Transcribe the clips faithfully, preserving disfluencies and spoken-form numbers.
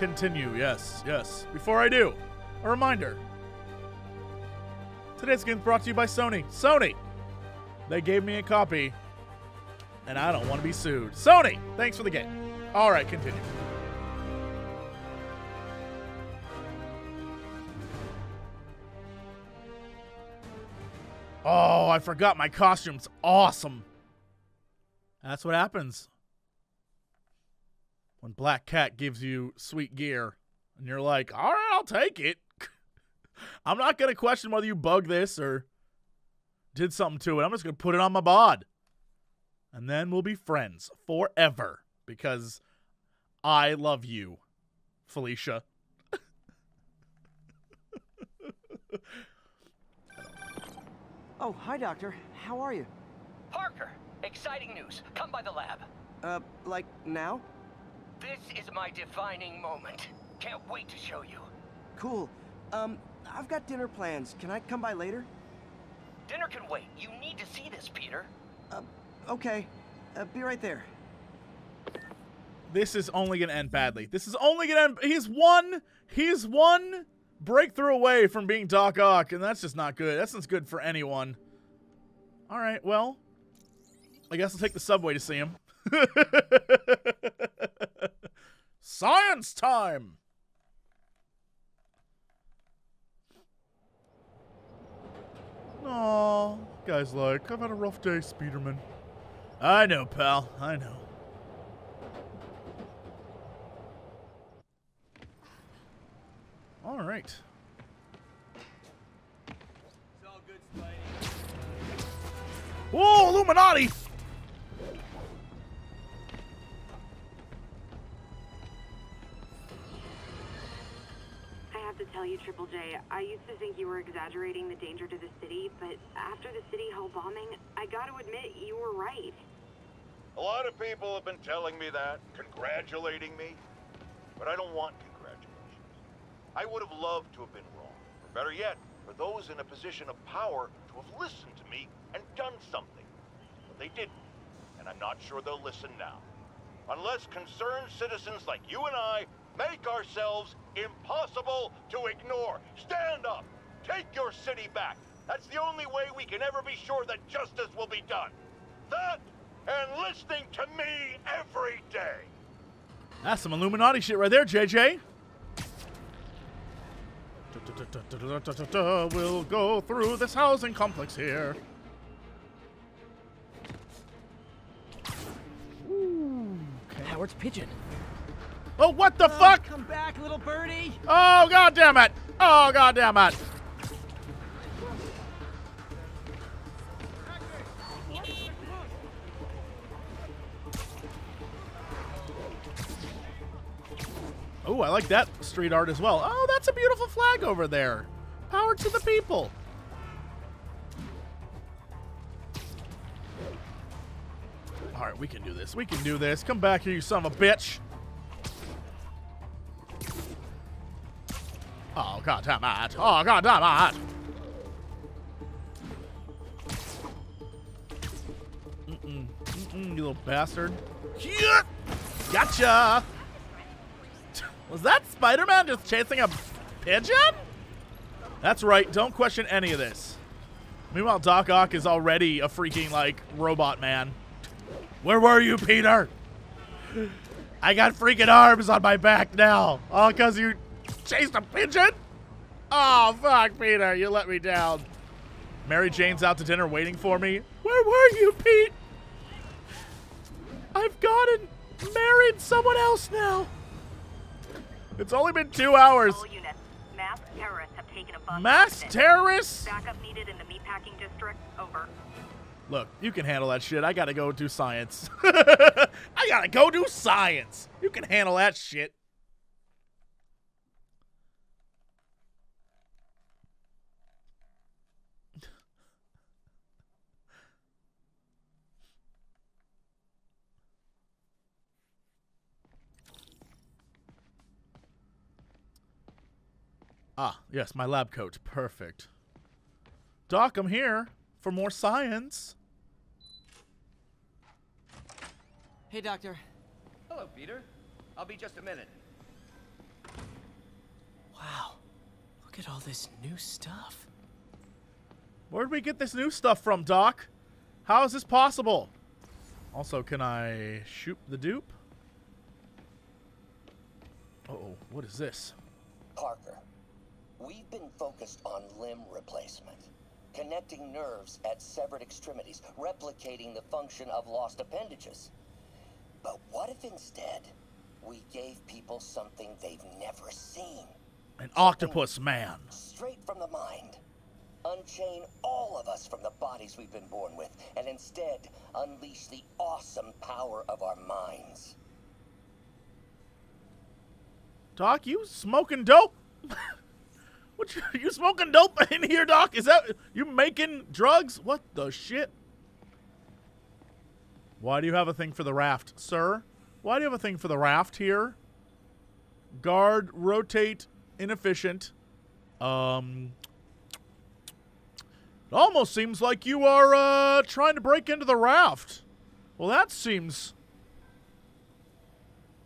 continue. Yes, yes. Before I do, a reminder. Today's game is brought to you by Sony. Sony! They gave me a copy, and I don't want to be sued. Sony! Thanks for the game. All right, continue. Oh, I forgot my costume's awesome. That's what happens when Black Cat gives you sweet gear, and you're like, all right, I'll take it. I'm not going to question whether you bugged this or did something to it. I'm just going to put it on my bod. And then we'll be friends forever because I love you, Felicia. Oh, hi, Doctor. How are you? Parker, exciting news. Come by the lab. Uh, like now? This is my defining moment. Can't wait to show you. Cool. Um, I've got dinner plans. Can I come by later? Dinner can wait. You need to see this, Peter. Uh, okay. Uh, be right there. This is only going to end badly. This is only going to end... He's one... He's one... breakthrough away from being Doc Ock, and that's just not good. That's not good for anyone. All right, well, I guess I'll take the subway to see him. Science time! Aw, guy's like, I've had a rough day, Spiderman. I know, pal. I know. All right. It's all good, Spidey. Whoa, Illuminati! I have to tell you, Triple J, I used to think you were exaggerating the danger to the city, but after the City Hall bombing, I got to admit you were right. A lot of people have been telling me that, congratulating me, but I don't want to. I would have loved to have been wrong, or better yet, for those in a position of power to have listened to me and done something. But they didn't, and I'm not sure they'll listen now. Unless concerned citizens like you and I make ourselves impossible to ignore. Stand up! Take your city back! That's the only way we can ever be sure that justice will be done. That, and listening to me every day! That's some Illuminati shit right there, J J. We'll go through this housing complex here. Ooh, okay. Howard's pigeon. Oh, what the oh, fuck? Come back, little birdie. Oh, god damn it. Oh, god damn it. Oh, I like that street art as well. Oh, that's a beautiful flag over there. Power to the people. All right, we can do this. We can do this. Come back here, you son of a bitch. Oh, god damn it. Oh, god damn it. Mm-mm. Mm-mm, you little bastard. Yeah. Gotcha. Was that Spider-Man just chasing a pigeon? That's right. Don't question any of this. Meanwhile, Doc Ock is already a freaking, like, robot man. Where were you, Peter? I got freaking arms on my back now. All because you chased a pigeon? Oh, fuck, Peter. You let me down. Mary Jane's out to dinner waiting for me. Where were you, Pete? I've gone and married someone else now. It's only been two hours. All units. Mass terrorists have taken a bus. Mass terrorists? Backup needed in the meatpacking district. Over. Look, you can handle that shit. I gotta go do science. I gotta go do science. You can handle that shit. Ah, yes, my lab coat. Perfect. Doc, I'm here for more science. Hey, Doctor. Hello, Peter. I'll be just a minute. Look at all this new stuff. Where'd we get this new stuff from, Doc? How is this possible? Also, can I shoot the dupe? Uh-oh, what is this? Parker, we've been focused on limb replacement. Connecting nerves at severed extremities, replicating the function of lost appendages. But what if instead we gave people something they've never seen? An octopus man. Straight from the mind. Unchain all of us from the bodies we've been born with, and instead unleash the awesome power of our minds. Doc, you smoking dope? What you, you smoking dope in here, Doc? Is that you making drugs? What the shit? Why do you have a thing for the raft, sir? Why do you have a thing for the raft here? Guard, rotate, inefficient. Um... It almost seems like you are uh, trying to break into the raft. Well, that seems...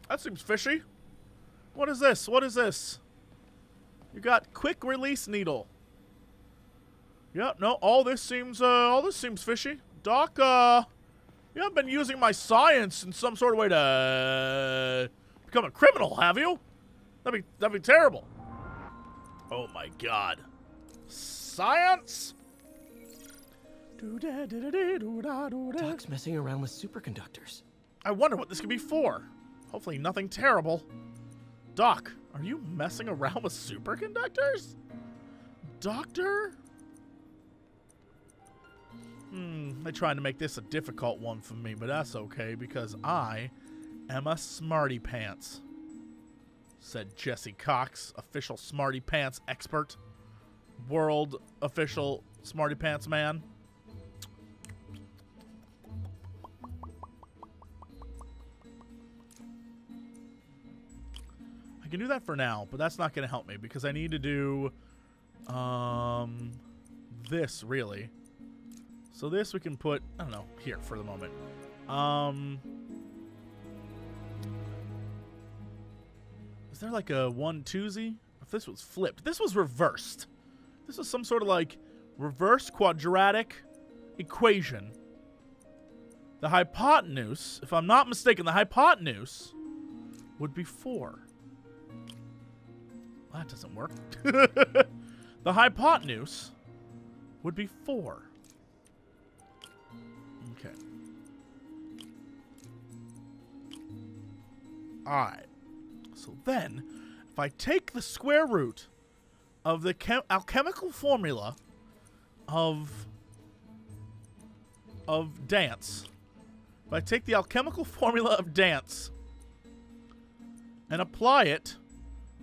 That seems fishy. What is this? What is this? You got quick release needle. Yeah, no, all this seems, uh, all this seems fishy. Doc, uh, you haven't been using my science in some sort of way to become a criminal, have you? That'd be, that'd be terrible. Oh my God. Science? Doc's messing around with superconductors. I wonder what this could be for. Hopefully nothing terrible. Doc, are you messing around with superconductors? Doctor? Hmm, they're trying to make this a difficult one for me, but that's okay because I am a smarty pants. Said Jesse Cox, official smarty pants expert. World official smarty pants man. I can do that for now, but that's not going to help me because I need to do um, this, really. So this we can put, I don't know, here for the moment. Um, is there like a one-twosie? If this was flipped. This was reversed. This was some sort of like reverse quadratic equation. The hypotenuse, if I'm not mistaken, the hypotenuse would be four. That doesn't work. The hypotenuse would be four. Okay. Alright. So then, if I take the square root of the alchemical formula of, of dance, if I take the alchemical formula of dance and apply it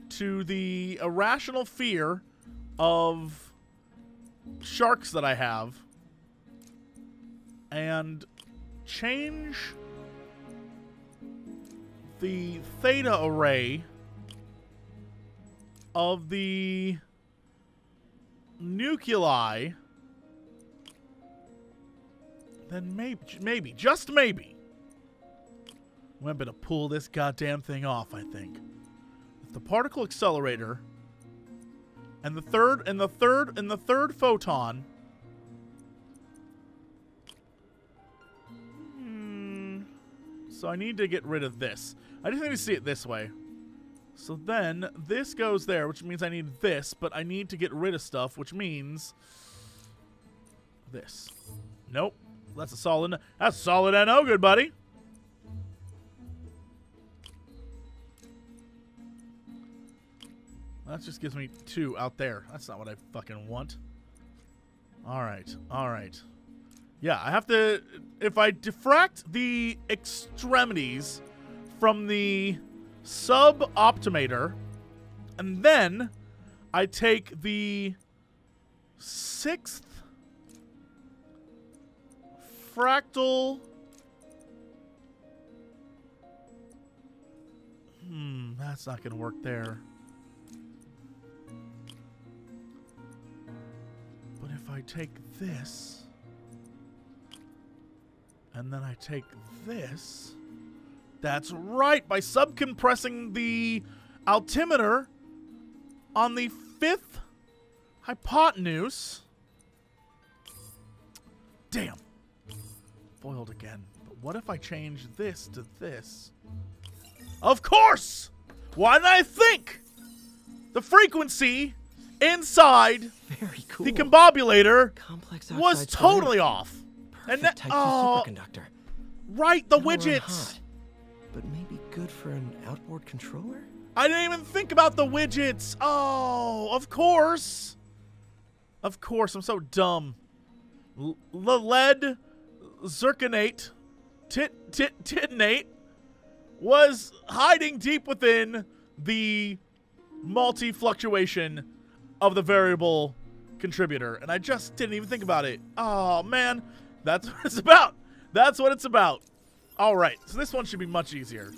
to the irrational fear of sharks that I have and change the theta array of the nuclei, then maybe, maybe, just maybe, I'm going to pull this goddamn thing off, I think. The particle accelerator and the third and the third and the third photon mm. So I need to get rid of this. I just need to see it this way. So then this goes there, which means I need this, but I need to get rid of stuff, which means this. Nope. That's a solid that's solid and no good, buddy. That just gives me two out there. That's not what I fucking want. All right. All right. Yeah, I have to... If I diffract the extremities from the sub-optimator, and then I take the sixth fractal... Hmm, that's not going to work there. If I take this, and then I take this, that's right, by subcompressing the altimeter on the fifth Hypotenuse? Damn. Foiled again. But what if I change this to this? Of course! Why did I think? The frequency inside Very cool. the combobulator Complex was totally color. off. Perfect and type oh, superconductor. Right, the now widgets. Hot, but maybe good for an outboard controller? I didn't even think about the widgets. Oh, of course. Of course, I'm so dumb. L lead zirconate tit tit titanate was hiding deep within the multi-fluctuation of the variable contributor, and I just didn't even think about it. Oh, man. That's what it's about. That's what it's about. All right, so this one should be much easier.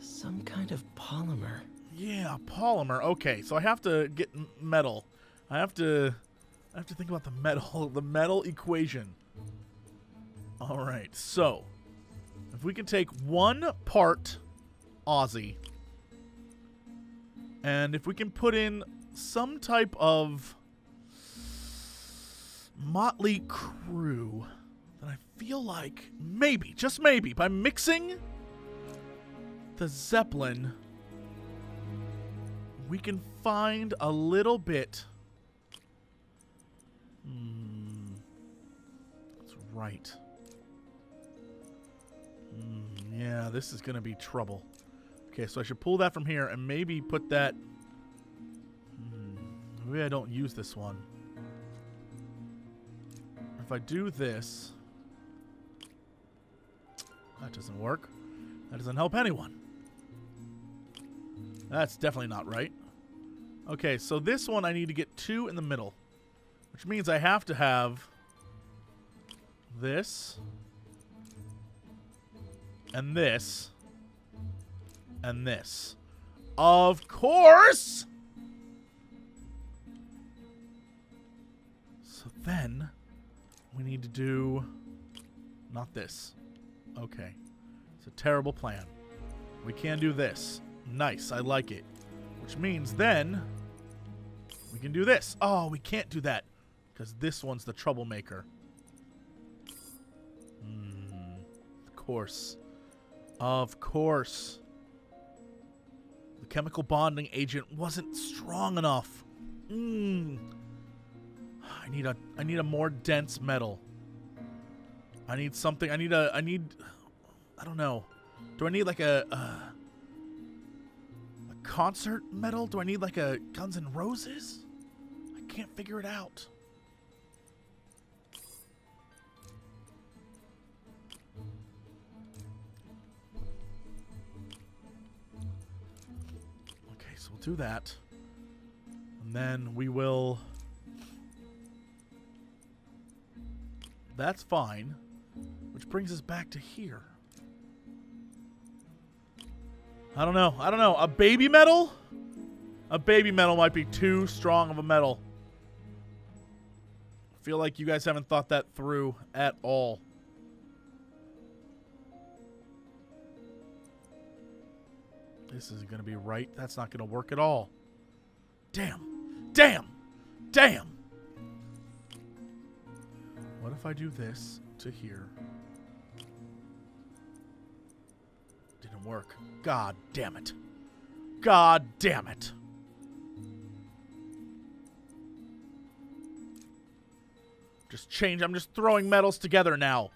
Some kind of polymer. Yeah, polymer. Okay, so I have to get metal. I have to... I have to think about the metal. The metal equation. All right, so... if we can take one part Aussie, and if we can put in some type of motley crew, then I feel like maybe, just maybe, by mixing the Zeppelin, we can find a little bit. Hmm. That's right. Yeah, this is going to be trouble. Okay, so I should pull that from here and maybe put that... Hmm, maybe I don't use this one. If I do this... that doesn't work. That doesn't help anyone. That's definitely not right. Okay, so this one I need to get two in the middle. Which means I have to have... this... and this, and this. Of course! So then, we need to do... not this. Okay. It's a terrible plan. We can do this. Nice, I like it. Which means then, we can do this. Oh, we can't do that, because this one's the troublemaker. Mm, of course. Of course. The chemical bonding agent wasn't strong enough. Mm. I need a I need a more dense metal. I need something. I need a I need I don't know. Do I need like a a, a concert metal? Do I need like a Guns N' Roses? I can't figure it out. Do that, and then we will. That's fine, which brings us back to here. I don't know. I don't know. A baby metal? A baby metal might be too strong of a metal. I feel like you guys haven't thought that through at all. This isn't going to be right. That's not going to work at all. Damn. Damn. Damn. What if I do this to here? Didn't work. God damn it. God damn it. Just change. I'm just throwing metals together now.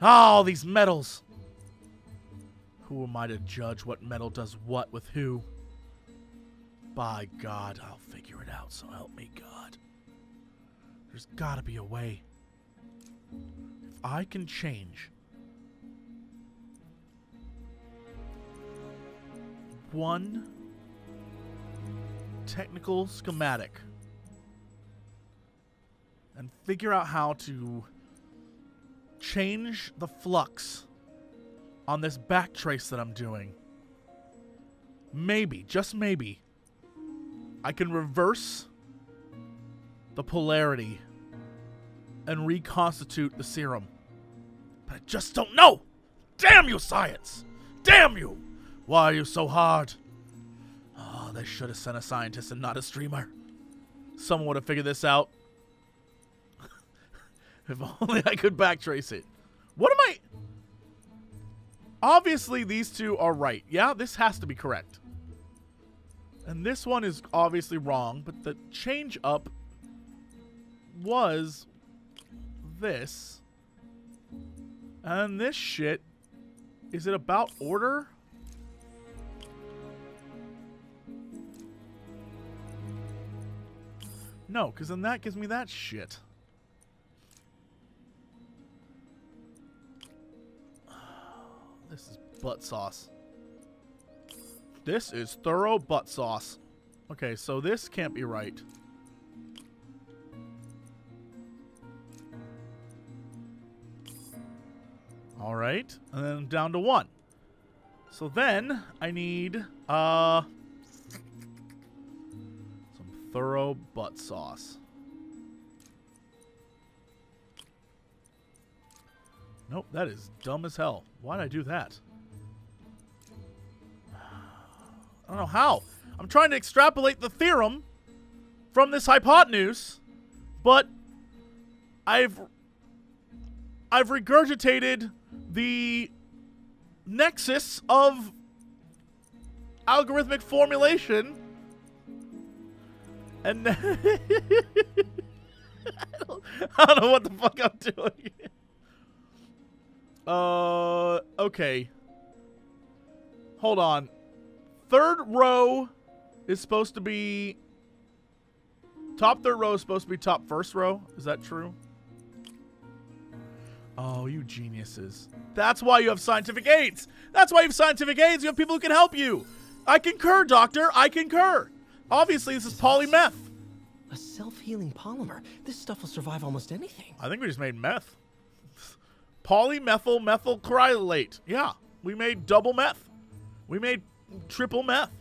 Oh, these metals. Who am I to judge what metal does what with who? By God, I'll figure it out, so help me God. There's gotta be a way. If I can change one technical schematic and figure out how to change the flux on this back trace that I'm doing, maybe, just maybe, I can reverse the polarity and reconstitute the serum. But I just don't know! Damn you, science! Damn you! Why are you so hard? Oh, they should have sent a scientist and not a streamer. Someone would have figured this out. If only I could backtrace it. What am I... Obviously, these two are right. Yeah, this has to be correct. And this one is obviously wrong, but the change up was this. And this shit, is it about order? No, because then that gives me that shit. This is butt sauce. This is thorough butt sauce. Okay, so this can't be right. Alright, and then I'm down to one. So then I need uh, some thorough butt sauce. Nope, that is dumb as hell. Why'd I do that? I don't know how. I'm trying to extrapolate the theorem from this hypotenuse, but I've I've regurgitated the nexus of algorithmic formulation, and I, don't, I don't know what the fuck I'm doing. Uh, okay. Hold on. Third row is supposed to be... Top third row is supposed to be top first row. Is that true? Oh, you geniuses. That's why you have scientific aids. That's why you have scientific aids. You have people who can help you. I concur, doctor. I concur. Obviously, this is polymeth. A self-healing polymer. This stuff will survive almost anything. I think we just made meth. Polymethyl methacrylate. Yeah, we made double meth. We made triple meth.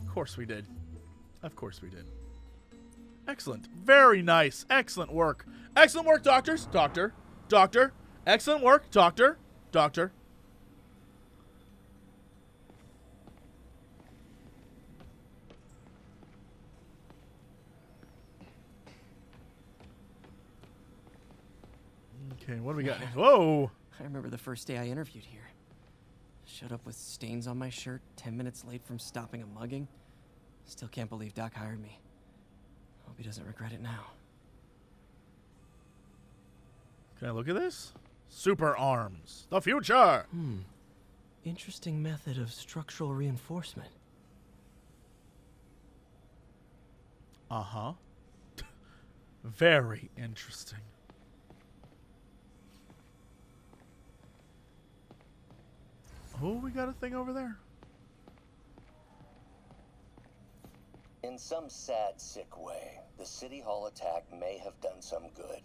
Of course we did. Of course we did. Excellent. Very nice. Excellent work. Excellent work, doctors. Doctor. Doctor. Excellent work, doctor. Doctor. Okay, what do we got? Whoa! I remember the first day I interviewed here. Showed up with stains on my shirt, ten minutes late from stopping a mugging. Still can't believe Doc hired me. Hope he doesn't regret it now. Can I look at this? Super arms. The future! Hmm. Interesting method of structural reinforcement. Uh-huh. Very interesting. Oh, we got a thing over there. In some sad, sick way, the City Hall attack may have done some good.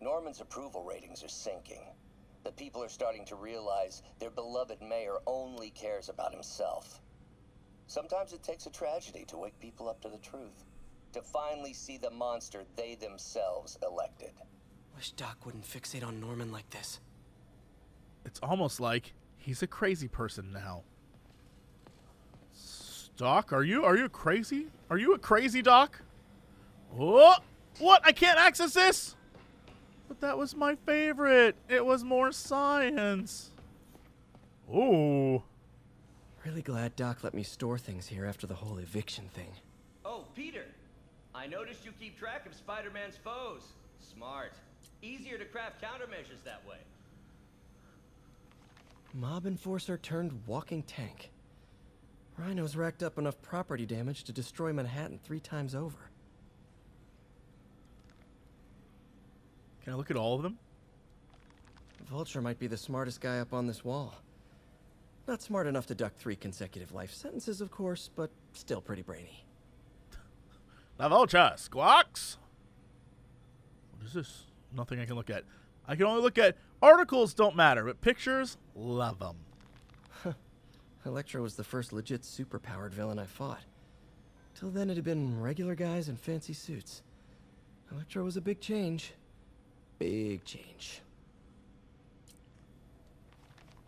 Norman's approval ratings are sinking. The people are starting to realize their beloved mayor only cares about himself. Sometimes it takes a tragedy to wake people up to the truth, to finally see the monster they themselves elected. Wish Doc wouldn't fixate on Norman like this. It's almost like... he's a crazy person now. Doc, are you are you crazy? Are you a crazy doc? Oh, what? I can't access this. But that was my favorite. It was more science. Ooh. Really glad Doc let me store things here after the whole eviction thing. Oh, Peter. I noticed you keep track of Spider-Man's foes. Smart. Easier to craft countermeasures that way. Mob enforcer turned walking tank. Rhino's racked up enough property damage to destroy Manhattan three times over. Can I look at all of them? Vulture might be the smartest guy up on this wall. Not smart enough to duck three consecutive life sentences, of course, but still pretty brainy. La Vulture squawks! What is this? Nothing I can look at. I can only look at... articles don't matter, but pictures, love them. Huh. Electro was the first legit superpowered villain I fought. Till then it had been regular guys in fancy suits. Electro was a big change. Big change.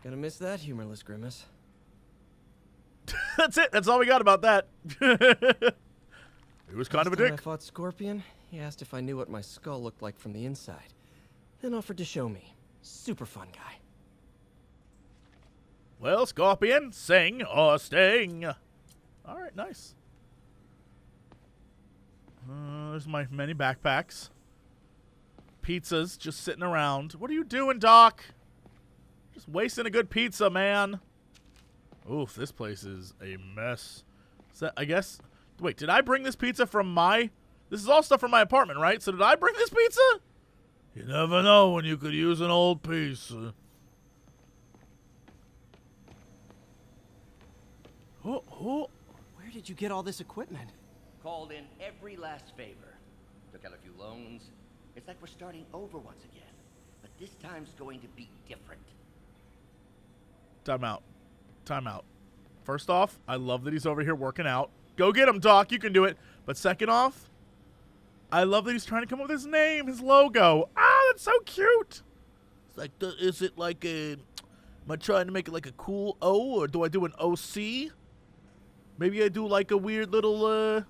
Gonna miss that humorless grimace. That's it. That's all we got about that. It was kind of a dick. I fought Scorpion. He asked if I knew what my skull looked like from the inside, then offered to show me. Super fun guy. Well, Scorpion, sing or sting. All right, nice. Uh, there's my many backpacks. Pizzas just sitting around. What are you doing, Doc? Just wasting a good pizza, man. Oof, this place is a mess. So, I guess... Wait, did I bring this pizza from my... This is all stuff from my apartment, right? So did I bring this pizza? You never know when you could use an old piece. Oh, oh. Where did you get all this equipment? Called in every last favor. Took out a few loans. It's like we're starting over once again. But this time's going to be different. Time out. Time out. First off, I love that he's over here working out. Go get him, Doc. You can do it. But second off... I love that he's trying to come up with his name, his logo. Ah, that's so cute. It's like, is it like a, am I trying to make it like a cool O, or do I do an O C? Maybe I do like a weird little uh,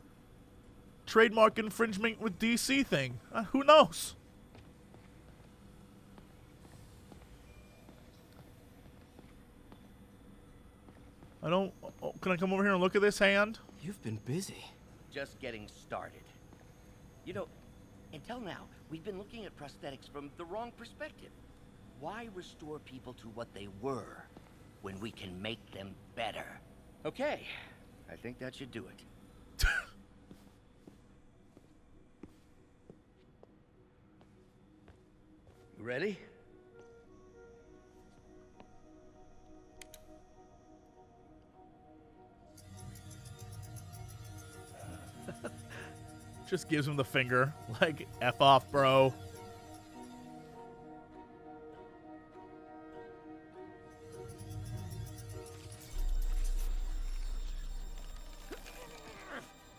trademark infringement with D C thing. Uh, who knows? I don't, oh, can I come over here and look at this hand? You've been busy. Just getting started. You know, until now, we've been looking at prosthetics from the wrong perspective. Why restore people to what they were when we can make them better? Okay, I think that should do it. You ready? Just gives him the finger, like, F off, bro.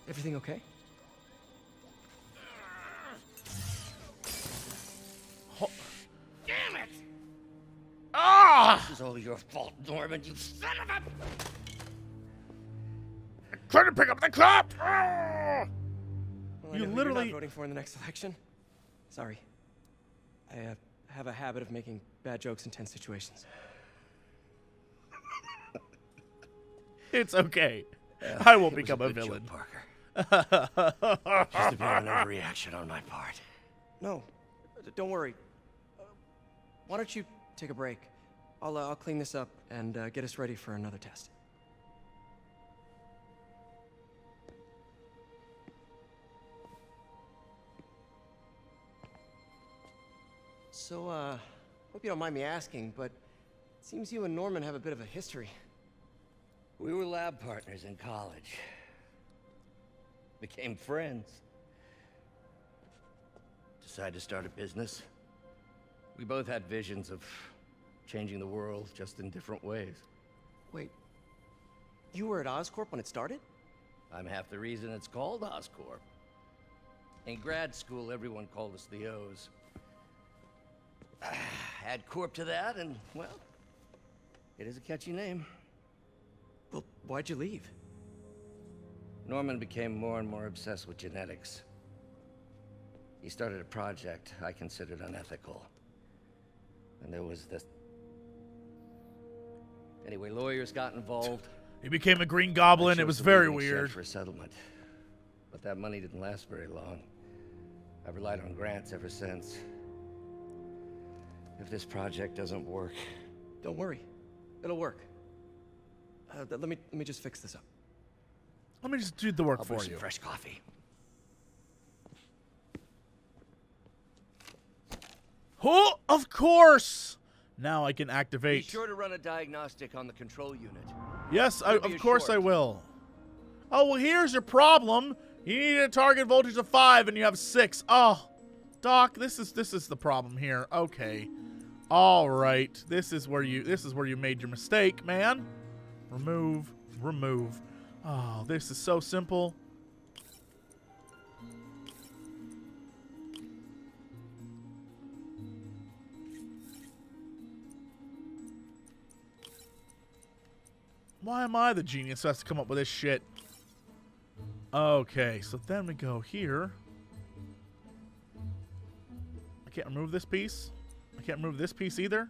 Everything okay? Oh. Damn it! Ah! This is all your fault, Norman, you son of a... I couldn't pick up the cup! Ah! You literally not voting for in the next election. Sorry, I uh, have a habit of making bad jokes in tense situations. It's okay. Uh, I won't become a, a villain. Joke, Parker. Just a bit of an overreaction on my part. No, don't worry. Uh, why don't you take a break? I'll uh, I'll clean this up and uh, get us ready for another test. So, uh, hope you don't mind me asking, but it seems you and Norman have a bit of a history. We were lab partners in college. Became friends. Decided to start a business. We both had visions of changing the world, just in different ways. Wait, you were at Oscorp when it started? I'm half the reason it's called Oscorp. In grad school, everyone called us the O's. Add Corp to that, and, well, it is a catchy name. Well, why'd you leave? Norman became more and more obsessed with genetics. He started a project I considered unethical. And there was this... Anyway, lawyers got involved. He became a Green Goblin. It was very weird. ...for a settlement. But that money didn't last very long. I've relied on grants ever since. If this project doesn't work... Don't worry. It'll work. Uh, let me let me just fix this up. Let me just do the work I'll for you. Some fresh coffee. Oh, of course! Now I can activate... Be sure to run a diagnostic on the control unit. Yes, I, of course short. I will. Oh, well, here's your problem. You need a target voltage of five and you have six. Oh, Doc, this is this is the problem here. Okay. All right. This is where you this is where you made your mistake, man. Remove, remove. Oh, this is so simple. Why am I the genius who has to come up with this shit? Okay, so then we go here. I can't remove this piece. I can't remove this piece either.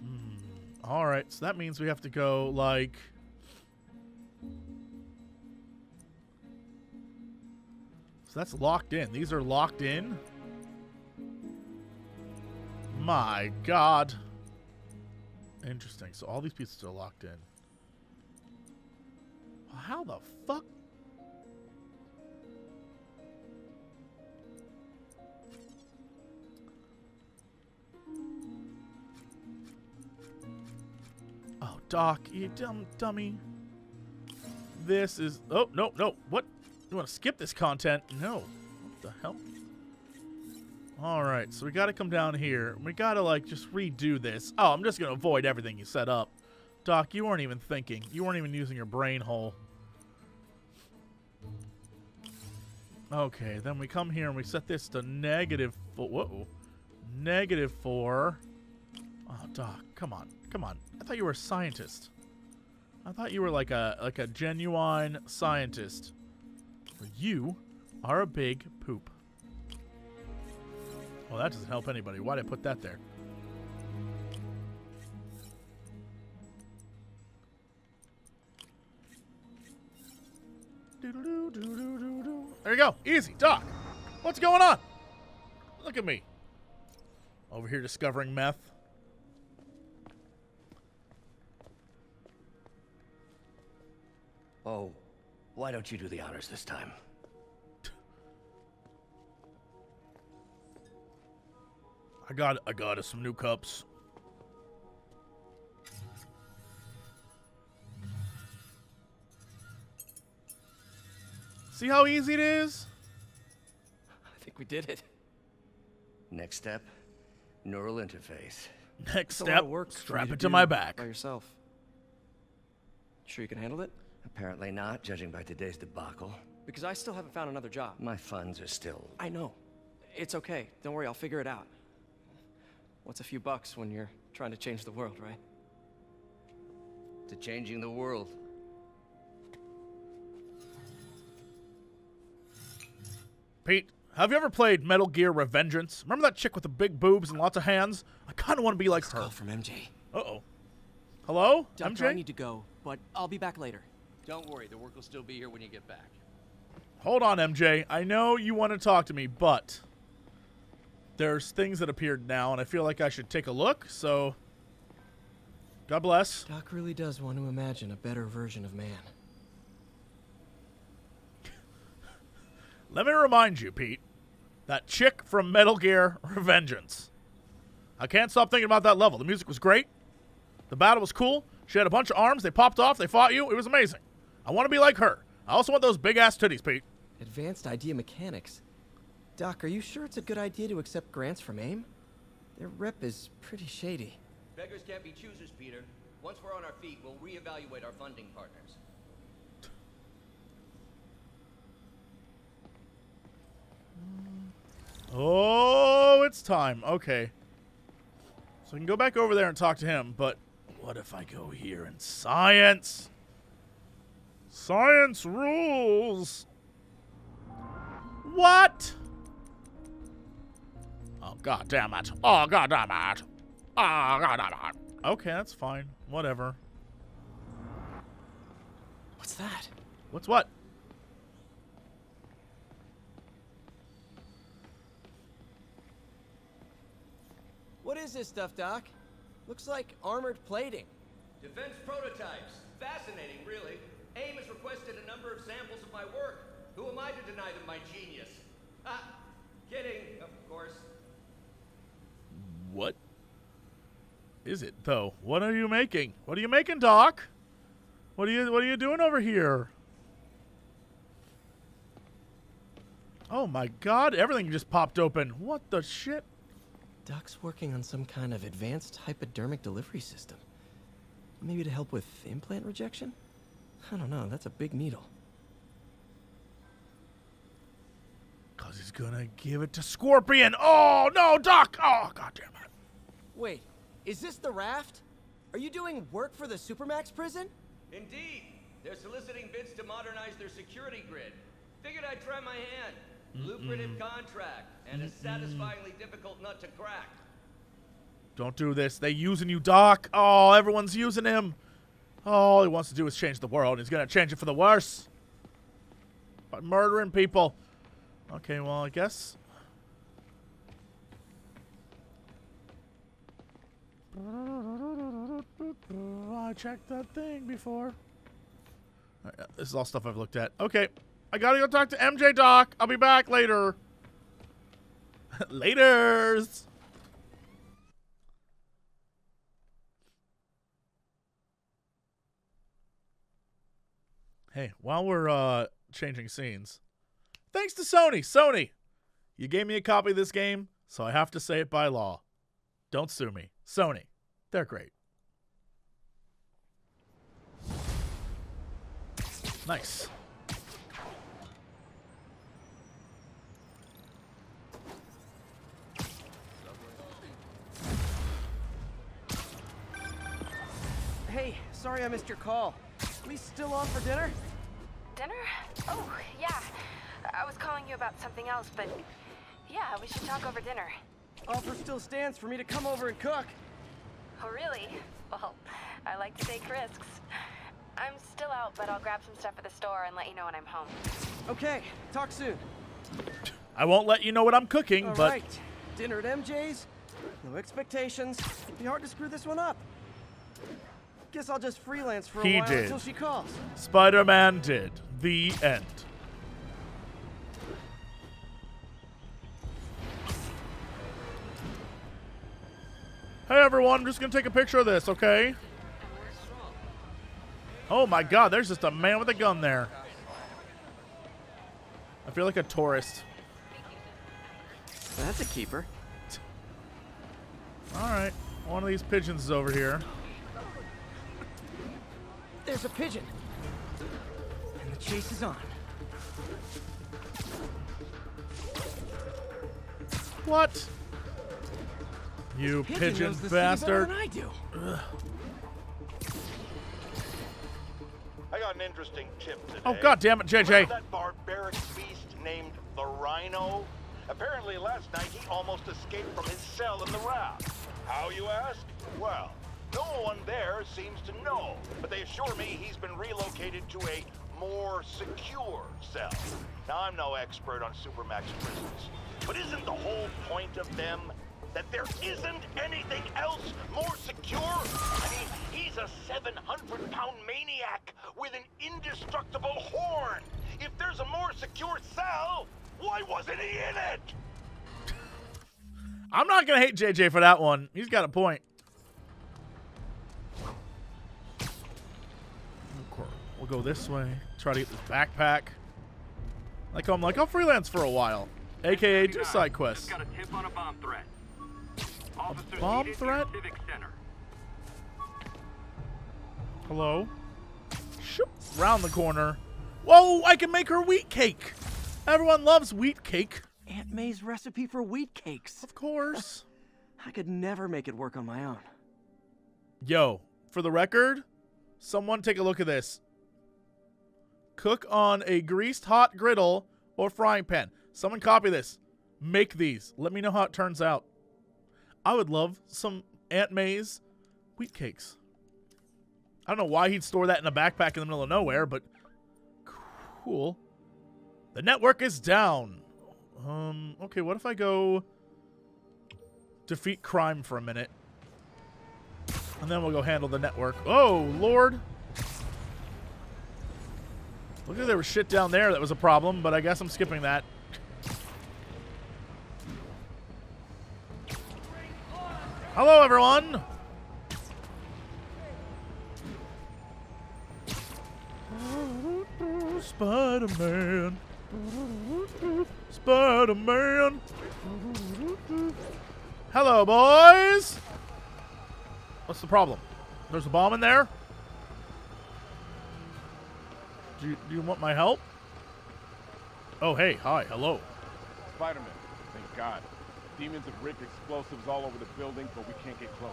Hmm. Alright, so that means we have to go, like... So that's locked in. These are locked in. My God. Interesting. So all these pieces are locked in. How the fuck? Oh, Doc, you dumb dummy. This is... Oh, no, no. What? You want to skip this content? No. What the hell? Alright, so we got to come down here. We got to, like, just redo this. Oh, I'm just going to avoid everything you set up. Doc, you weren't even thinking. You weren't even using your brain hole. Okay, then we come here and we set this to negative four. Whoa. Negative four. Oh, Doc, come on. Come on. I thought you were a scientist. I thought you were like a, like a genuine scientist. You are a big poop. Well, that doesn't help anybody. Why'd I put that there? There you go. Easy. Doc, what's going on? Look at me. Over here discovering meth. Oh, why don't you do the honors this time? I got I got us some new cups. See how easy it is? I think we did it. Next step, neural interface. Next step, strap it to my back. By yourself. Sure you can handle it? Apparently not, judging by today's debacle. Because I still haven't found another job. My funds are still... I know. It's okay. Don't worry, I'll figure it out. What's a few bucks when you're trying to change the world, right? To changing the world. Pete, have you ever played Metal Gear Revengeance? Remember that chick with the big boobs and lots of hands? I kind of want to be like her. Call from M J. Uh-oh. Hello? Doctor, M J? I need to go, but I'll be back later. Don't worry, the work will still be here when you get back. Hold on, M J. I know you want to talk to me, but there's things that appeared now, and I feel like I should take a look, so God bless. Doc really does want to imagine a better version of man. Let me remind you, Pete, that chick from Metal Gear Revengeance. I can't stop thinking about that level. The music was great. The battle was cool. She had a bunch of arms. They popped off. They fought you. It was amazing. I want to be like her. I also want those big-ass titties, Pete. Advanced idea mechanics. Doc, are you sure it's a good idea to accept grants from AIM? Their rep is pretty shady. Beggars can't be choosers, Peter. Once we're on our feet, we'll reevaluate our funding partners. Oh, it's time. Okay. So we can go back over there and talk to him, but what if I go here in science? Science rules! What? Oh, God damn it. Oh, God damn it. Oh, God damn it. Okay, that's fine. Whatever. What's that? What's what? What is this stuff, Doc? Looks like armored plating. Defense prototypes. Fascinating, really. AIM has requested a number of samples of my work. Who am I to deny them my genius? Ah, kidding, of course. What is it, though? What are you making? What are you making, Doc? What are you, what are you doing over here? Oh, my God. Everything just popped open. What the shit? Doc's working on some kind of advanced hypodermic delivery system. Maybe to help with implant rejection? I don't know, that's a big needle. Cause he's gonna give it to Scorpion! Oh, no, Doc! Oh, God damn it. Wait, is this the raft? Are you doing work for the Supermax prison? Indeed. They're soliciting bids to modernize their security grid. Figured I'd try my hand. Mm-mm. Lucrative contract, and Mm-mm. a satisfyingly difficult nut to crack. Don't do this. They using you, Doc. Oh, everyone's using him. All he wants to do is change the world. He's gonna change it for the worse. By murdering people. Okay, well, I guess. I checked that thing before. All right, this is all stuff I've looked at. Okay, I gotta go talk to M J, Doc. I'll be back later. Laters. Hey, while we're uh, changing scenes, thanks to Sony. Sony, you gave me a copy of this game, so I have to say it by law. Don't sue me. Sony, they're great. Nice. Hey, sorry I missed your call. We still on for dinner? Dinner? Oh, yeah. I was calling you about something else, but yeah, we should talk over dinner. Offer still stands for me to come over and cook. Oh, really? Well, I like to take risks. I'm still out, but I'll grab some stuff at the store and let you know when I'm home. Okay, talk soon. I won't let you know what I'm cooking, all but... Right. Dinner at M J's, no expectations. It'd be hard to screw this one up. Guess I'll just freelance for a while until she calls. Spider-Man did. The end. Hey everyone, I'm just gonna take a picture of this, okay? Oh my god, there's just a man with a gun there. I feel like a tourist. That's a keeper. Alright, one of these pigeons is over here. There's a pigeon. And the chase is on. What? You pigeon, pigeon bastard. I, do. I got an interesting tip today. Oh god damn it, J J. Remember that barbaric beast named the Rhino? Apparently last night he almost escaped from his cell in the raft. How, you ask? Well, no one there seems to know, but they assure me he's been relocated to a more secure cell. Now, I'm no expert on Supermax prisons, but isn't the whole point of them that there isn't anything else more secure? I mean, he's a seven hundred pound maniac with an indestructible horn. If there's a more secure cell, why wasn't he in it? I'm not going to hate J J for that one. He's got a point. We'll go this way. Try to get this backpack. Like I'm like I'll freelance for a while, aka do side quests. Got a tip on a bomb threat. A bomb threat? Hello. Shoop. Round the corner. Whoa! I can make her wheat cake. Everyone loves wheat cake. Aunt May's recipe for wheat cakes. Of course. I could never make it work on my own. Yo, for the record, someone take a look at this. Cook on a greased hot griddle or frying pan. Someone copy this. Make these. Let me know how it turns out. I would love some Aunt May's wheat cakes. I don't know why he'd store that in a backpack in the middle of nowhere, but cool. The network is down. Um, okay, what if I go defeat crime for a minute? And then we'll go handle the network. Oh, Lord. Look, there was shit down there that was a problem, but I guess I'm skipping that. Hello, everyone. Spider-Man. Spider-Man. Hello, boys. What's the problem? There's a bomb in there? Do you, do you want my help? Oh, hey, hi, hello. Spider-Man, thank God. Demons have rigged explosives all over the building, but we can't get close.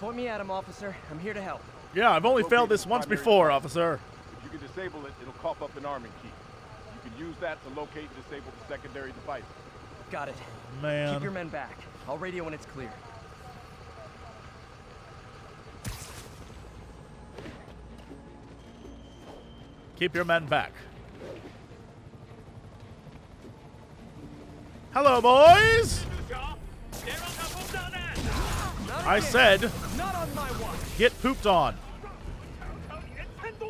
Point me at him, officer. I'm here to help. Yeah, I've only failed this once before, officer. If you can disable it, it'll cough up an arming key. You can use that to locate and disable the secondary device. Got it. Man. Keep your men back. I'll radio when it's clear. Keep your men back. Hello, boys! I said, get pooped on. Alright,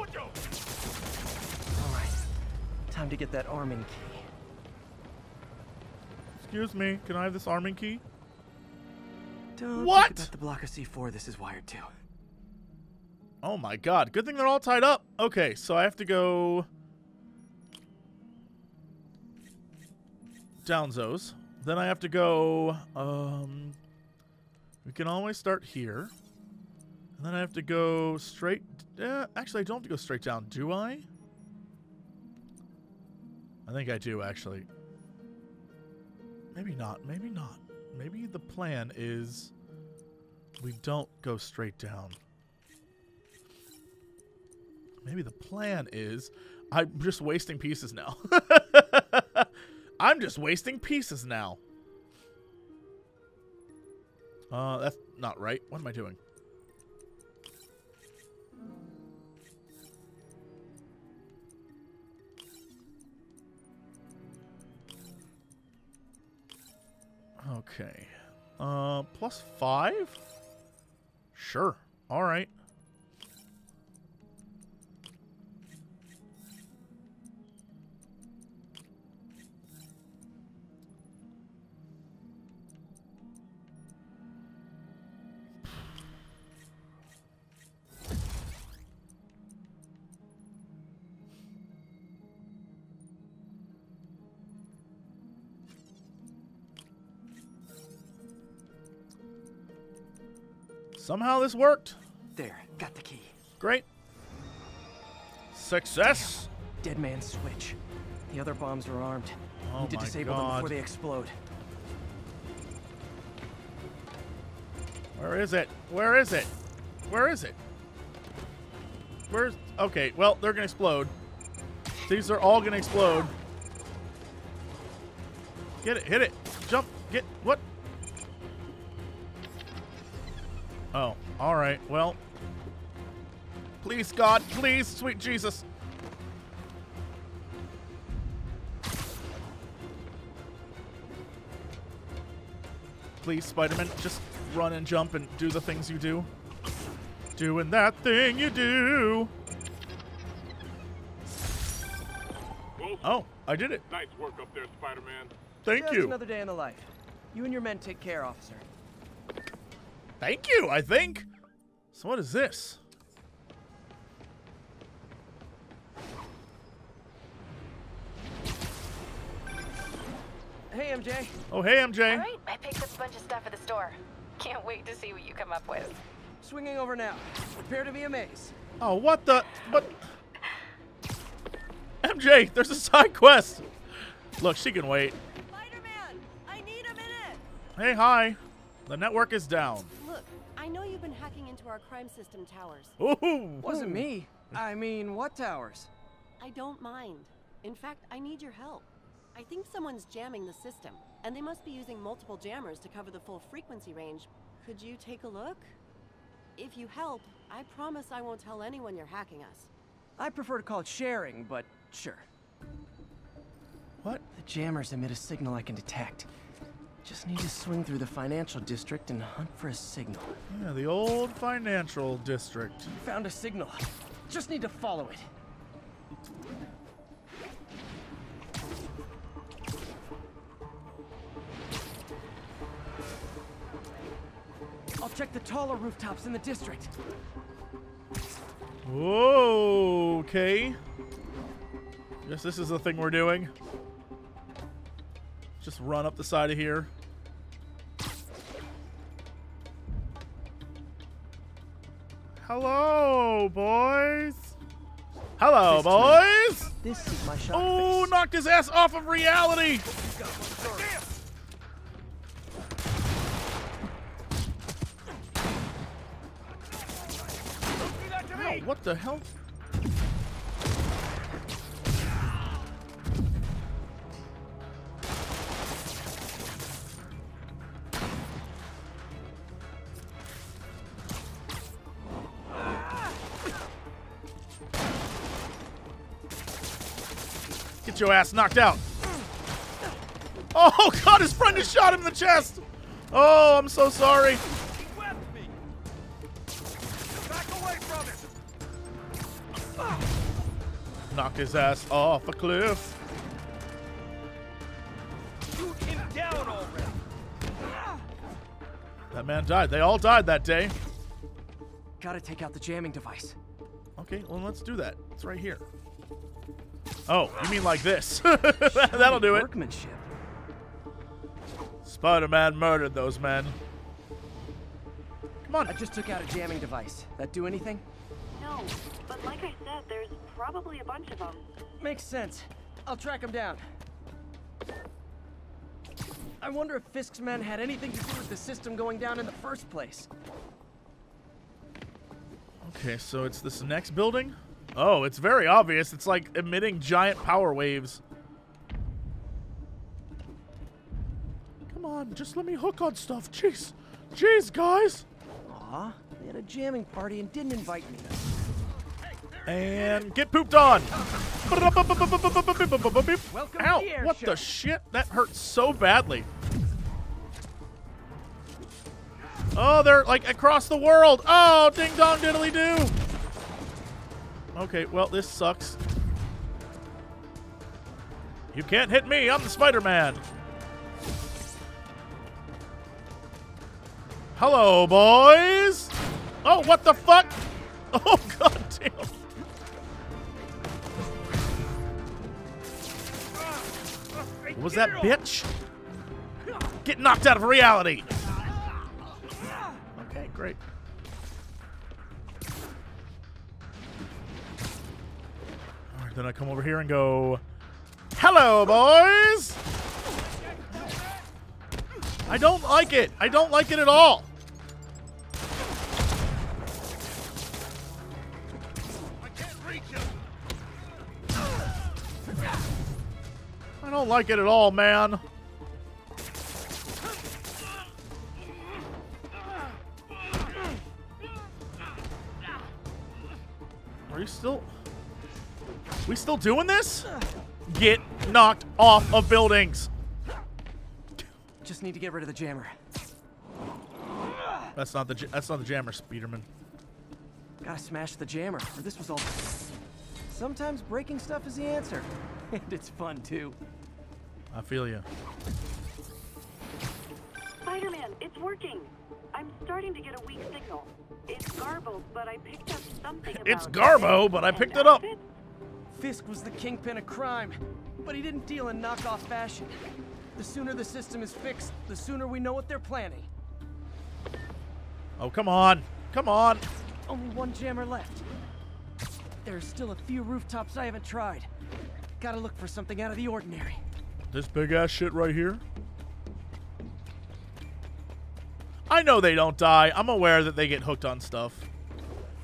time to get that arming key. Excuse me, can I have this arming key? Don't what? Think about the block of C four this is wired to. Oh my god, good thing they're all tied up. Okay, so I have to go down those. Then I have to go, um, we can always start here. And then I have to go straight, uh, actually I don't have to go straight down, do I? I think I do actually. Maybe not, maybe not. Maybe the plan is we don't go straight down. Maybe the plan is I'm just wasting pieces now. I'm just wasting pieces now. Uh, that's not right. What am I doing? Okay. Uh, plus five? Sure. All right. Somehow this worked. There, got the key. Great. Success. Damn. Dead man's switch. The other bombs are armed. Oh Need to disable God. them before they explode. Where is it? Where is it? Where is it? Where's? Okay. Well, they're gonna explode. These are all gonna explode. Get it! Hit it! Jump! Get what? Oh, all right. Well, please, God, please, sweet Jesus. Please, Spider-Man, just run and jump and do the things you do. Doing that thing you do. Wolf, oh, I did it. Nice work up there, Spider-Man. Thank just you. Another day in the life. You and your men take care, officer. Thank you, I think. So what is this? Hey, M J. Oh, hey, M J. All right, I picked up a bunch of stuff at the store. Can't wait to see what you come up with. Swinging over now. Prepare to be amazed. Oh, what the? But M J, there's a side quest. Look, she can wait. Spider-Man, I need a minute. Hey, hi. The network is down. Look, I know you've been hacking into our crime system towers. Ooh! Wasn't me. I mean, what towers? I don't mind. In fact, I need your help. I think someone's jamming the system, and they must be using multiple jammers to cover the full frequency range. Could you take a look? If you help, I promise I won't tell anyone you're hacking us. I prefer to call it sharing, but sure. What? The jammers emit a signal I can detect. Just need to swing through the financial district and hunt for a signal. Yeah, the old financial district. Found a signal. Just need to follow it. I'll check the taller rooftops in the district. Whoa, okay. Guess this is the thing we're doing. Just run up the side of here. Hello, boys. Hello, this boys. This is my shot. Oh, knocked his ass off of reality. Wow, what the hell? Get your ass knocked out. Oh god, his friend just shot him in the chest. Oh, I'm so sorry. Knock his ass off a cliff. Shoot him down already. That man died. They all died that day. Gotta take out the jamming device. Okay, well let's do that. It's right here. Oh, you mean like this? That'll do it. Spider-Man murdered those men. Come on. I just took out a jamming device. That do anything? No, but like I said, there's probably a bunch of them. Makes sense. I'll track them down. I wonder if Fisk's men had anything to do with the system going down in the first place. Okay, so it's this next building? Oh, it's very obvious. It's like emitting giant power waves. Come on, just let me hook on stuff. Jeez. Jeez, guys. Aw, they had a jamming party and didn't invite me. And get pooped on. Welcome Ow, to the air what show. The shit? That hurts so badly. Oh, they're like across the world. Oh, ding dong diddly do. Okay, well, this sucks. You can't hit me. I'm the Spider-Man. Hello, boys. Oh, what the fuck? Oh, god damn. What was that, bitch? Get knocked out of reality. Okay, great. Then I come over here and go, hello, boys! I don't like it. I don't like it at all. I can't reach you. I don't like it at all, man. Are you still... We still doing this? Get knocked off of buildings. Just need to get rid of the jammer. That's not the that's not the jammer, Spiderman. Gotta smash the jammer, or this was all. Sometimes breaking stuff is the answer, and it's fun too. I feel you. Spider-Man, it's working. I'm starting to get a weak signal. It's Garbo, but I picked up something. About it's Garbo, but I picked it up. Outfits? Fisk was the kingpin of crime, but he didn't deal in knockoff fashion. The sooner the system is fixed, the sooner we know what they're planning. Oh, come on. Come on. Only one jammer left. There's still a few rooftops I haven't tried. Gotta look for something out of the ordinary. This big-ass shit right here? I know they don't die. I'm aware that they get hooked on stuff.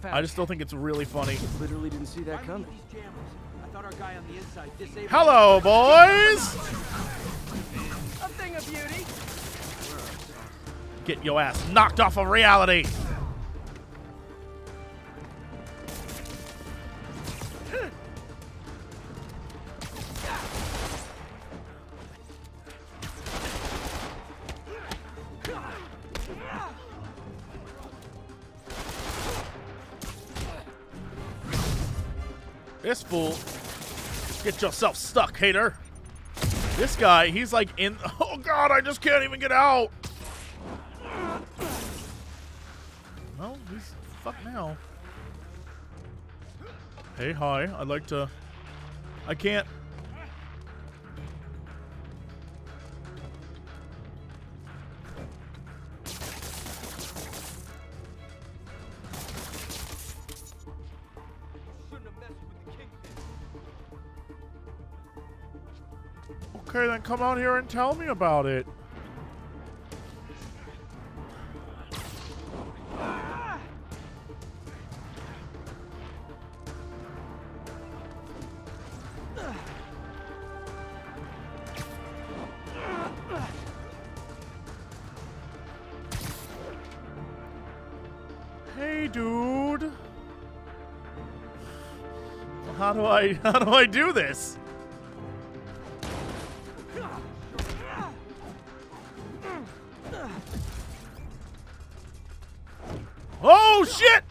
Found I just still think it's really funny. Literally didn't see that coming. Our guy on the inside disabled. Hello, boys! A thing of beauty. Get your ass knocked off of reality. This fool. Get yourself stuck, hater. This guy, he's like in... Oh, God, I just can't even get out. Well, he's fucked now. Hey, hi. I'd like to... I can't... Okay, then come out here and tell me about it. Hey, dude. How do I, how do I do this? Oh, shit!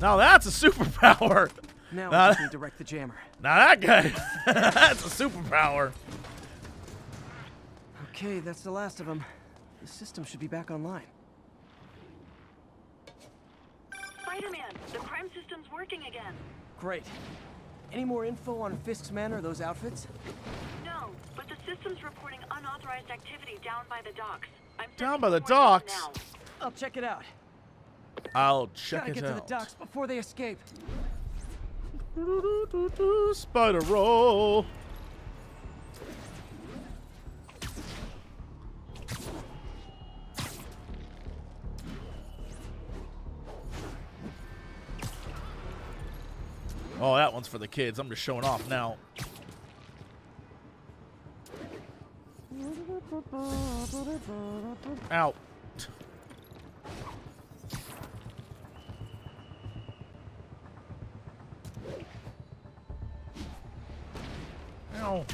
Now that's a superpower. Now I can direct the jammer. Now that guy, that's a superpower. Okay, that's the last of them. The system should be back online. Spider-Man, the crime system's working again. Great. Any more info on Fisk's men or those outfits? No, but the system's reporting unauthorized activity down by the docks. I'm down by the docks. I'll check it out. I'll check it out. Gotta get to the docks before they escape. Spider roll. Oh, that one's for the kids. I'm just showing off now. Ow. Ow.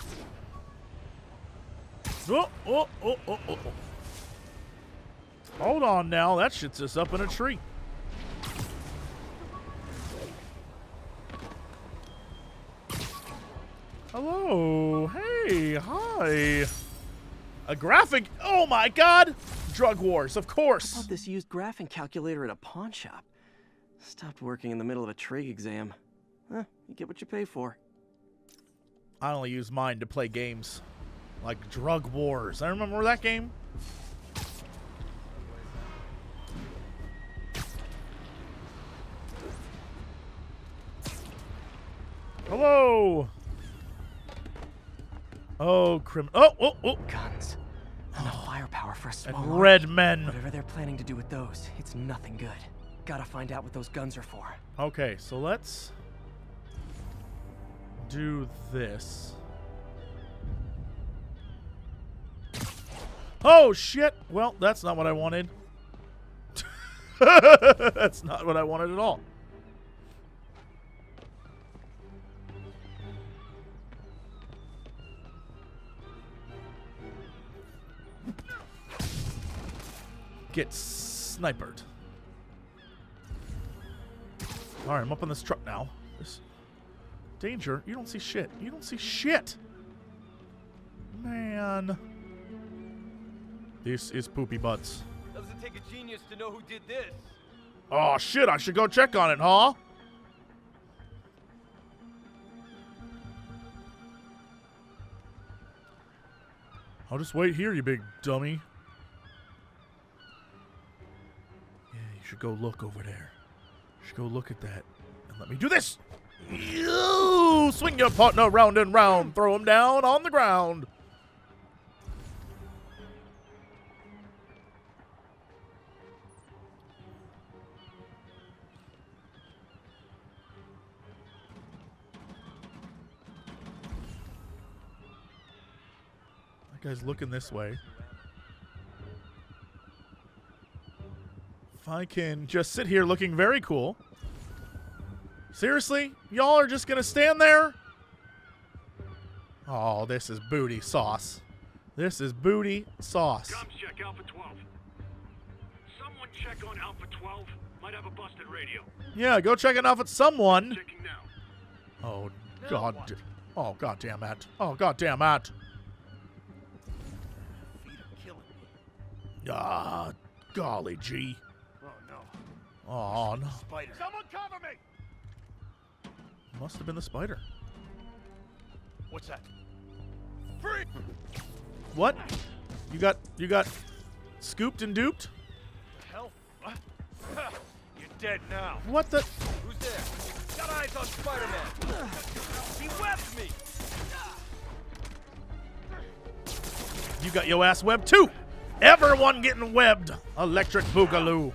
Oh, oh, oh, oh, oh. Hold on now. That shit's just up in a tree. Hello. Hey. Hi. A graphic. Oh, my God. Drug wars, of course. I bought this used graphing calculator at a pawn shop. Stopped working in the middle of a trig exam. Huh, you get what you pay for. I only use mine to play games like Drug Wars. I remember that game. Hello. Oh, crim. Oh, oh, oh. Guns. Enough firepower for a small and red men. Whatever they're planning to do with those, it's nothing good. Gotta find out what those guns are for. Okay, so let's do this. Oh shit! Well, that's not what I wanted. That's not what I wanted at all. Get snipered. All right, I'm up on this truck now. This danger. You don't see shit. You don't see shit. Man. This is poopy butts. Doesn't take a genius to know who did this. Oh, shit. I should go check on it, huh? I'll just wait here, you big dummy. Yeah, you should go look over there. You should go look at that. And let me do this. You swing your partner round and round, throw him down on the ground. That guy's looking this way. If I can just sit here looking very cool. Seriously? Y'all are just gonna stand there? Oh, this is booty sauce. This is booty sauce. Come check Alpha twelve. Someone check on Alpha twelve. Might have a busted radio. Yeah, go check it off at someone. Checking now. Oh, God. Oh, God damn that. Oh, God damn that. Feet are killing me. Ah, golly gee. Oh, no. Oh, no. Spider. Someone cover me! Must have been the spider. What's that? Free! What? You got you got scooped and duped? The hell? What? You're dead now. What the? Who's there? Got eyes on Spider-Man. He webbed me. You got your ass webbed too. Everyone getting webbed. Electric boogaloo.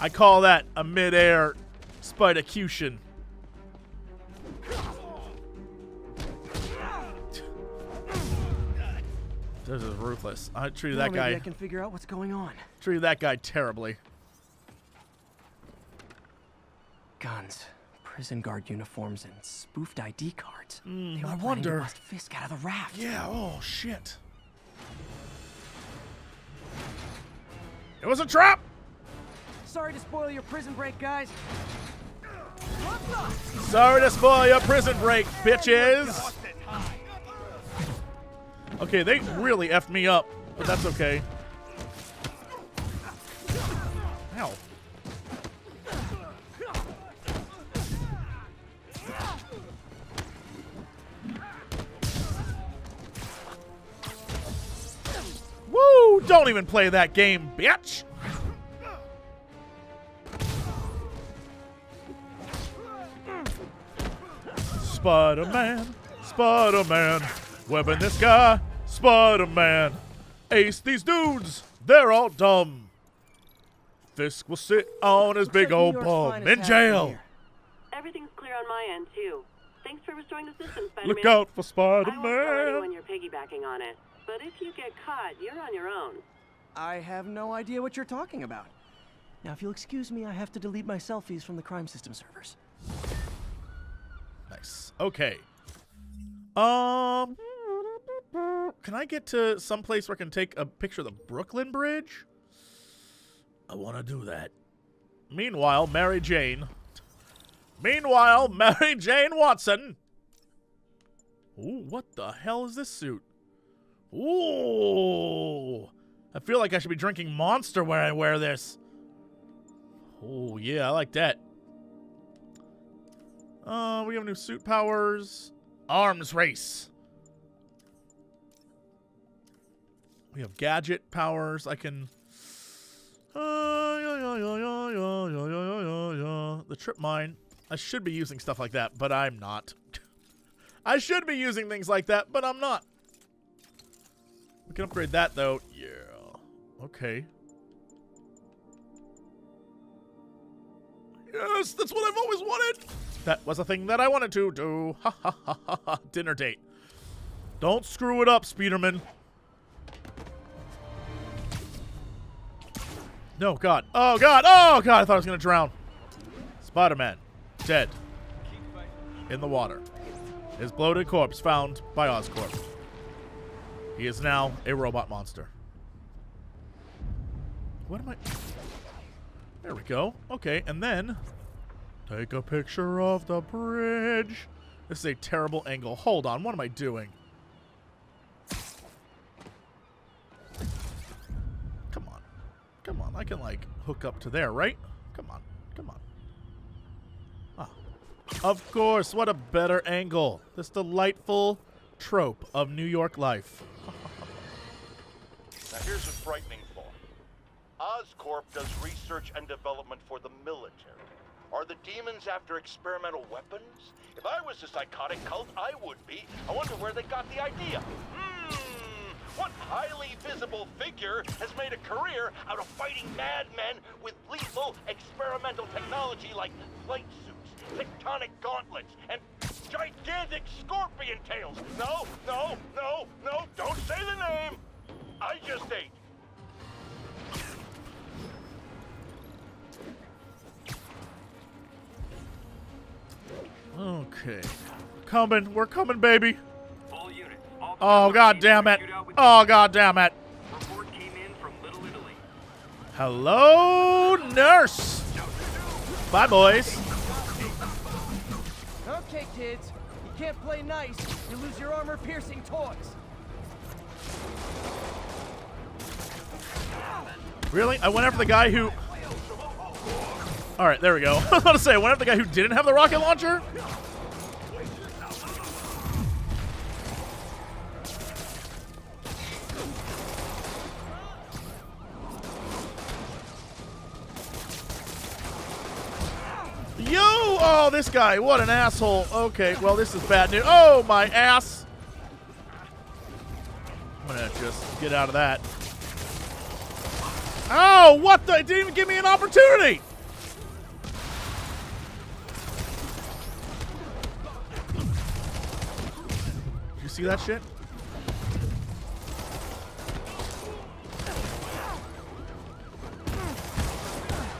I call that a mid-air Spidercution. This is ruthless. I treated that guy. Maybe I can figure out what's going on. Treated that guy terribly. Guns, prison guard uniforms, and spoofed I D cards. Mm, they were I wonder. Planning to bust Fisk out of the raft. Yeah. Oh shit. It was a trap. Sorry to spoil your prison break, guys. Sorry to spoil your prison break, bitches. Okay, they really effed me up, but that's okay. Ow. Woo! Don't even play that game, bitch! Spider-Man, Spider-Man, webbing this guy. Spider-Man, ace these dudes, they're all dumb. Fisk will sit on his Looks big like old bum in jail. Here. Everything's clear on my end, too. Thanks for restoring the system, Spider-Man. Look out for Spider-Man. I won't tell anyone you're piggybacking on it, but if you get caught, you're on your own. I have no idea what you're talking about. Now, if you'll excuse me, I have to delete my selfies from the crime system servers. Nice. Okay. Um... Can I get to some place where I can take a picture of the Brooklyn Bridge? I want to do that. Meanwhile, Mary Jane. Meanwhile, Mary Jane Watson. Ooh, what the hell is this suit? Ooh. I feel like I should be drinking Monster when I wear this. Oh, yeah, I like that. Uh, we have new suit powers. Arms race. We have gadget powers. I can. Uh, yeah, yeah, yeah, yeah, yeah, yeah, yeah, yeah. The trip mine. I should be using stuff like that, but I'm not. I should be using things like that, but I'm not. We can upgrade that, though. Yeah. Okay. Yes, that's what I've always wanted. That was a thing that I wanted to do. Ha ha ha ha ha. Dinner date. Don't screw it up, Spiderman. No, God. Oh, God. Oh, God. I thought I was going to drown. Spider-Man. Dead. In the water. His bloated corpse found by Oscorp. He is now a robot monster. What am I... There we go. Okay, and then... Take a picture of the bridge. This is a terrible angle. Hold on. What am I doing? Come on, I can, like, hook up to there, right? Come on, come on. Ah. Of course, what a better angle. This delightful trope of New York life. Now, here's a frightening thought. Oscorp does research and development for the military. Are the demons after experimental weapons? If I was a psychotic cult, I would be. I wonder where they got the idea. Hmm. What highly visible figure has made a career out of fighting madmen with lethal experimental technology like flight suits, tectonic gauntlets, and gigantic scorpion tails? No, no, no, no, don't say the name! I just ate. Okay. Coming, we're coming, baby. Oh, God damn it. Oh, God damn it. Report came in from Little Italy. Hello, nurse. Bye, boys. Okay, kids. You can't play nice. You lose your armor-piercing toys. Really? I went after the guy who... All right, there we go. I was about to say, I went after the guy who didn't have the rocket launcher. Yo! Oh, this guy. What an asshole. Okay, well, this is bad news. Oh, my ass. I'm going to just get out of that. Oh, what the? It didn't even give me an opportunity. see that shit?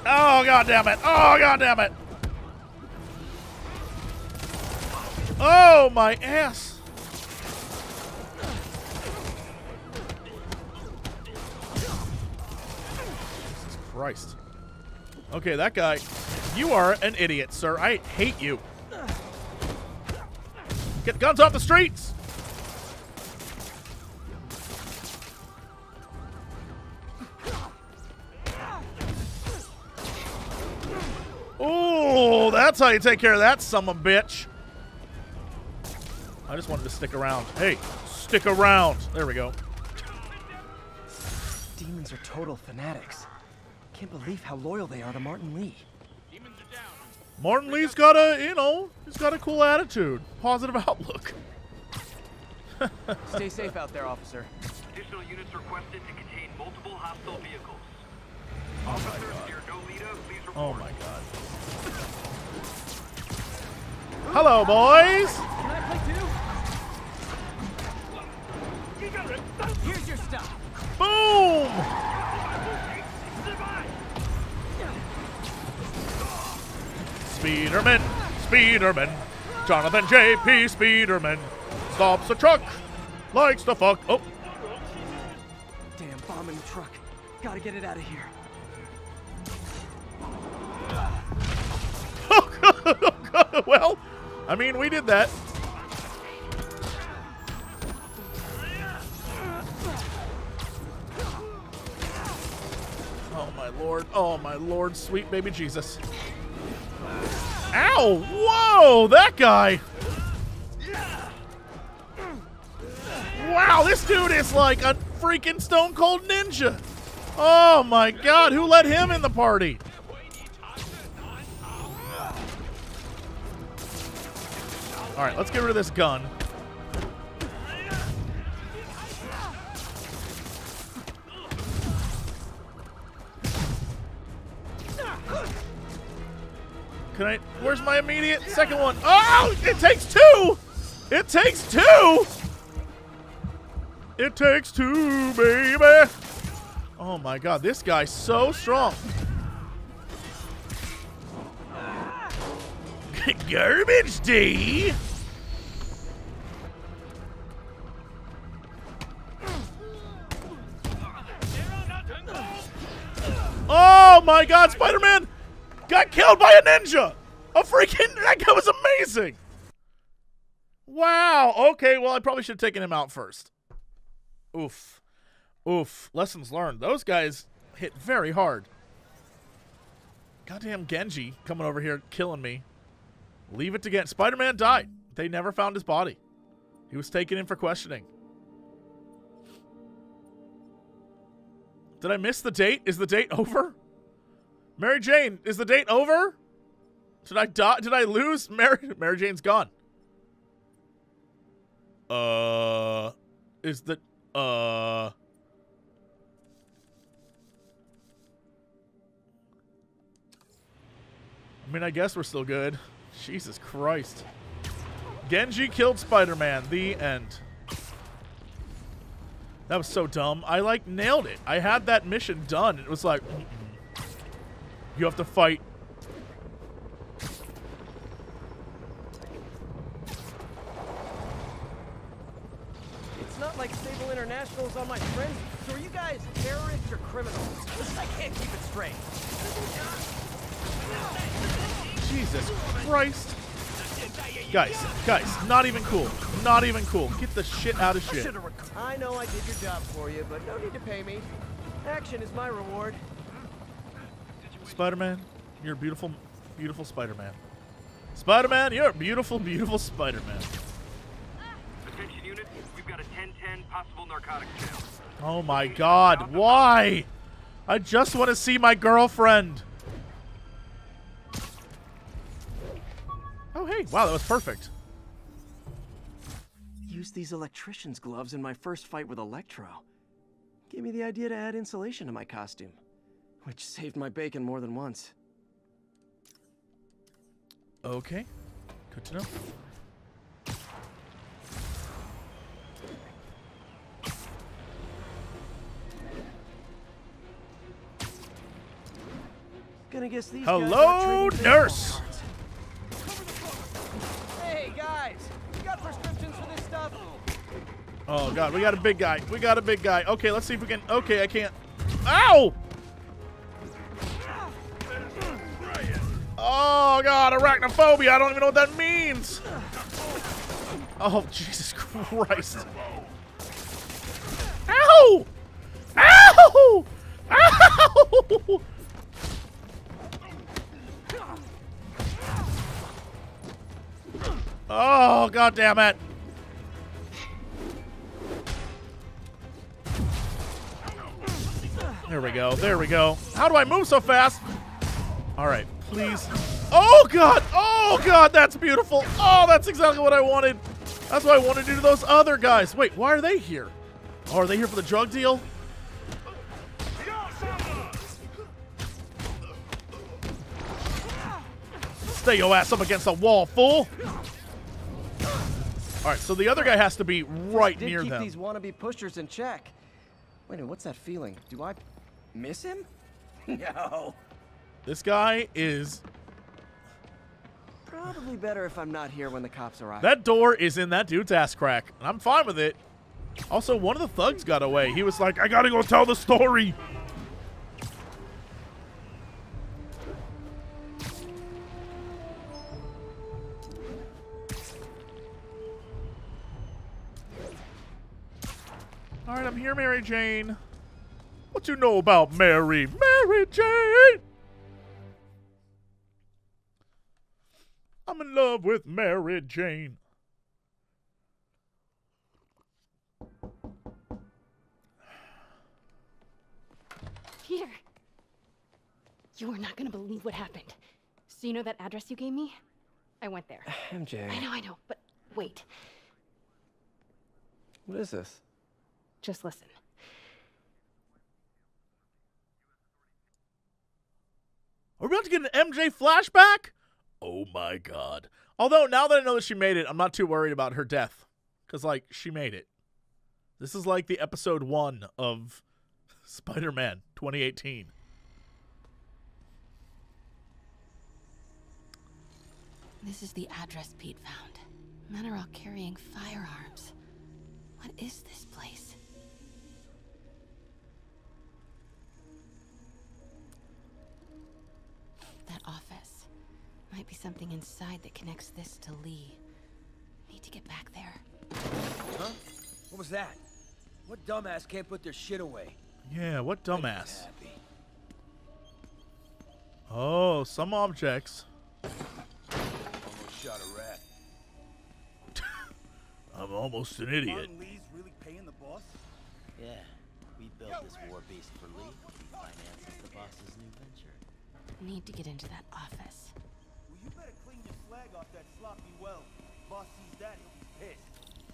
Oh, God damn it. Oh, God damn it. Oh, my ass. Jesus Christ. Okay, that guy. You are an idiot, sir. I hate you. Get guns off the streets. Oh, that's how you take care of that son of a bitch. I just wanted to stick around. Hey, stick around. There we go. Demons are total fanatics. Can't believe how loyal they are to Martin Lee. Demons are down. Martin Lee's got a, you know, he's got a cool attitude, positive outlook. Stay safe out there, officer. Additional units requested to contain multiple hostile vehicles. Officer, dear Dolita, please report. Oh my God. Hello, boys. Can I play too? You got it. Here's your stuff. Boom. Speederman, Speederman, Jonathan J P Speederman stops a truck, likes to fuck. Oh. Damn bombing truck. Gotta get it out of here. Well, I mean, we did that. Oh my Lord, oh my Lord, sweet baby Jesus. Ow, whoa, that guy. Wow, this dude is like a freaking Stone Cold Ninja. Oh my God, who let him in the party? All right, let's get rid of this gun. Can I? Where's my immediate second one? Oh, it takes two. It takes two. It takes two, baby. Oh my God, this guy's so strong. Garbage D. Oh my God, Spider-Man got killed by a ninja. A freaking, that guy was amazing. Wow. Okay, well, I probably should have taken him out first. Oof. Oof. Lessons learned. Those guys hit very hard. Goddamn Genji coming over here killing me. Leave it to get. Spider-Man died. They never found his body. He was taken in for questioning. Did I miss the date? Is the date over? Mary Jane, is the date over? Did I die? Did I lose? Mary Mary Jane's gone. Uh, is the uh? I mean, I guess we're still good. Jesus Christ. Genji killed Spider-Man. The end. That was so dumb. I, like, nailed it. I had that mission done. It was like, mm-mm. You have to fight. It's not like Sable International is on my friends. So are you guys terrorists or criminals? I can't keep it straight. Jesus Christ. Guys, guys, not even cool. Not even cool. Get the shit out of shit. I know I did your job for you, but no need to pay me. Action is my reward. Spider-Man, you're a beautiful, beautiful Spider-Man. Spider-Man, you're a beautiful, beautiful Spider-Man. Attention unit, we've got a ten ten possible narcotic sale. Oh my God, why? I just want to see my girlfriend. Oh, hey. Wow, that was perfect. Used these electrician's gloves in my first fight with Electro. Gave me the idea to add insulation to my costume, which saved my bacon more than once. Okay. Good to know. Gonna guess these Hello, guys nurse. Hey guys, you got prescriptions for this stuff? Oh god, we got a big guy. We got a big guy. Okay, let's see if we can. Okay, I can't. Ow! Oh god, arachnophobia. I don't even know what that means. Oh Jesus Christ! Ow! Ow! Ow! Oh god damn it! There we go. There we go. How do I move so fast? All right, please. Oh god. Oh god, that's beautiful. Oh, that's exactly what I wanted. That's what I wanted to do to those other guys. Wait, why are they here? Oh, are they here for the drug deal? Stay your ass up against the wall, fool. All right, so the other guy has to be right near them. Did keep these wannabe pushers in check. Wait a minute, what's that feeling? Do I miss him? No. This guy is... Probably better if I'm not here when the cops arrive. That door is in that dude's ass crack, and I'm fine with it. Also, one of the thugs got away. He was like, I gotta go tell the story. All right, I'm here, Mary Jane. What you know about Mary? Mary Jane! I'm in love with Mary Jane. Peter, you are not going to believe what happened. So you know that address you gave me? I went there. M J. I know, I know, but wait. What is this? Just listen. Are we about to get an M J flashback? Oh my god. Although, now that I know that she made it, I'm not too worried about her death. Because, like, she made it. This is like the episode one of Spider-Man twenty eighteen. This is the address Pete found. Men are all carrying firearms. What is this place? That office. Might be something inside that connects this to Lee. Need to get back there. Huh? What was that? What dumbass can't put their shit away? Yeah, what dumbass? Oh, some objects. Almost shot a rat. I'm almost an idiot. Martin Lee's really paying the boss? Yeah. We built this war beast for Lee. He finances the boss's new venture. Need to get into that office. Well, you better clean your flag off that sloppy well. Boss sees that, he'll be pissed.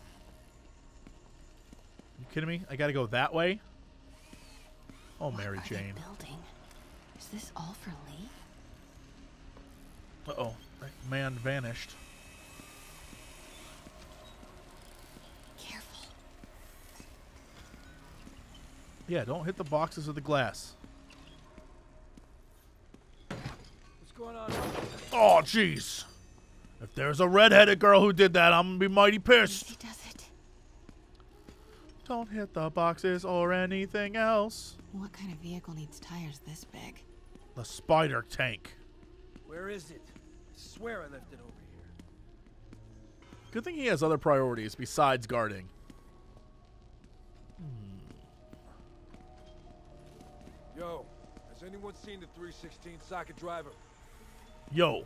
You kidding me? I gotta go that way? Oh, what Mary Jane. Building? Is this all for Lee? Uh-oh. That man vanished. Careful. Yeah, don't hit the boxes or the glass. Going on. Oh, jeez. If there's a redheaded girl who did that, I'm going to be mighty pissed. Does it. Don't hit the boxes or anything else. What kind of vehicle needs tires this big? The spider tank. Where is it? I swear I left it over here. Good thing he has other priorities besides guarding. Hmm. Yo, has anyone seen the three sixteen socket driver? Yo.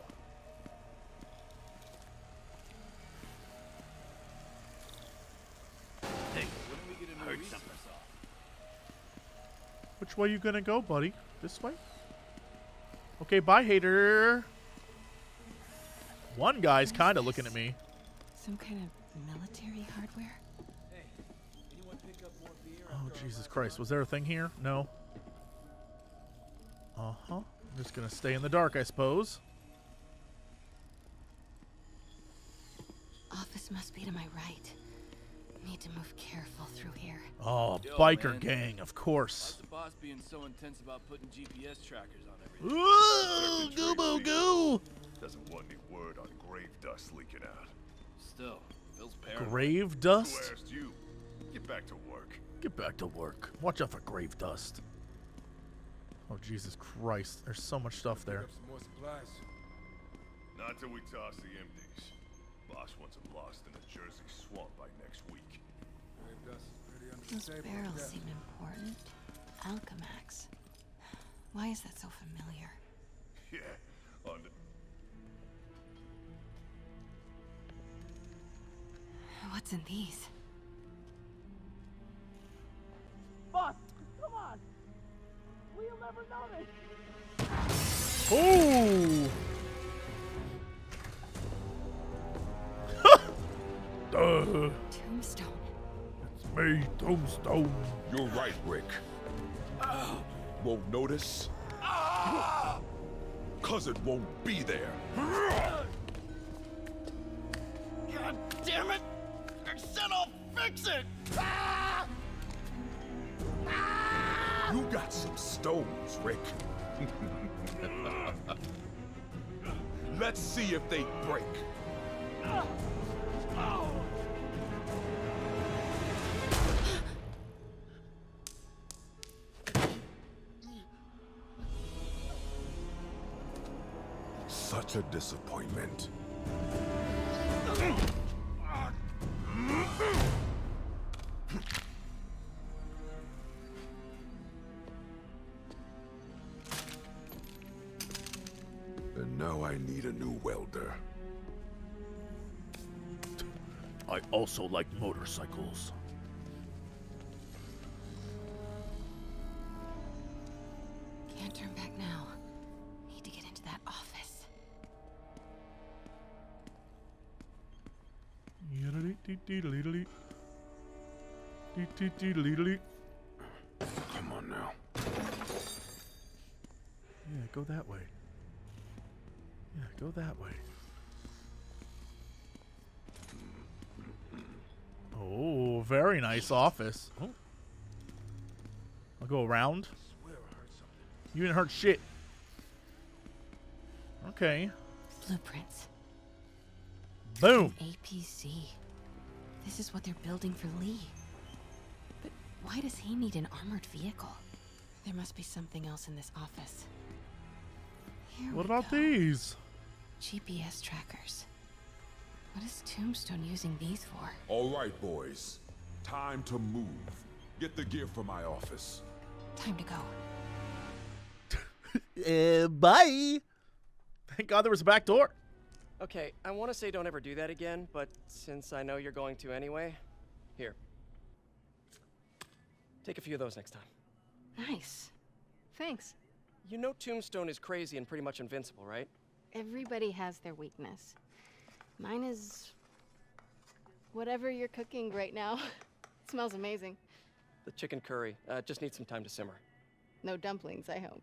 Hey, when we get I heard something. Which way you gonna go, buddy? This way? Okay, bye, hater. One guy's kind of looking at me. Some kind of military hardware? Hey, anyone pick up more beer? Oh, Jesus Christ. Was there a thing here? No. Uh-huh. I'm just gonna stay in the dark, I suppose. Office must be to my right. Need to move careful through here. Oh, Yo, biker man. gang, of course. Why's the boss being so intense about putting G P S trackers on everything? Ooh, goobo goo! Doesn't want any word on grave dust leaking out. Still, Bill's paranoid. Grave dust? Who asked you? Get back to work. Get back to work. Watch out for grave dust. Oh, Jesus Christ. There's so much stuff there. Some more supplies. Not till we toss the M Ds. Boss wants them lost in the Jersey swamp by next week. Those barrels seem important. Alchemax. Why is that so familiar? Yeah. On the... What's in these? Boss, come on. We'll never know this. Ooh. Duh. Tombstone. It's me, Tombstone. You're right, Rick. Uh, won't notice? Uh, Cause it won't be there. Uh, God damn it! I said I'll fix it! Ah! Ah! You got some stones, Rick. Let's see if they break. Uh, oh. Such a disappointment. And now I need a new welder. I also like motorcycles. Can't turn back now. Need to get into that office. Come on now. Yeah, go that way. Yeah, go that way. Oh, very nice office. Oh. I'll go around. You didn't hurt shit. Okay. Blueprints. Boom. A P C. This is what they're building for Lee. But why does he need an armored vehicle? There must be something else in this office. Here what about go. these? G P S trackers. What is Tombstone using these for? All right, boys. Time to move. Get the gear for my office. Time to go. uh, bye. Thank God there was a back door. Okay, I want to say don't ever do that again, but since I know you're going to anyway, here. Take a few of those next time. Nice. Thanks. You know Tombstone is crazy and pretty much invincible, right? Everybody has their weakness. Mine is whatever you're cooking right now. It smells amazing. The chicken curry. Uh, just needs some time to simmer. No dumplings, I hope.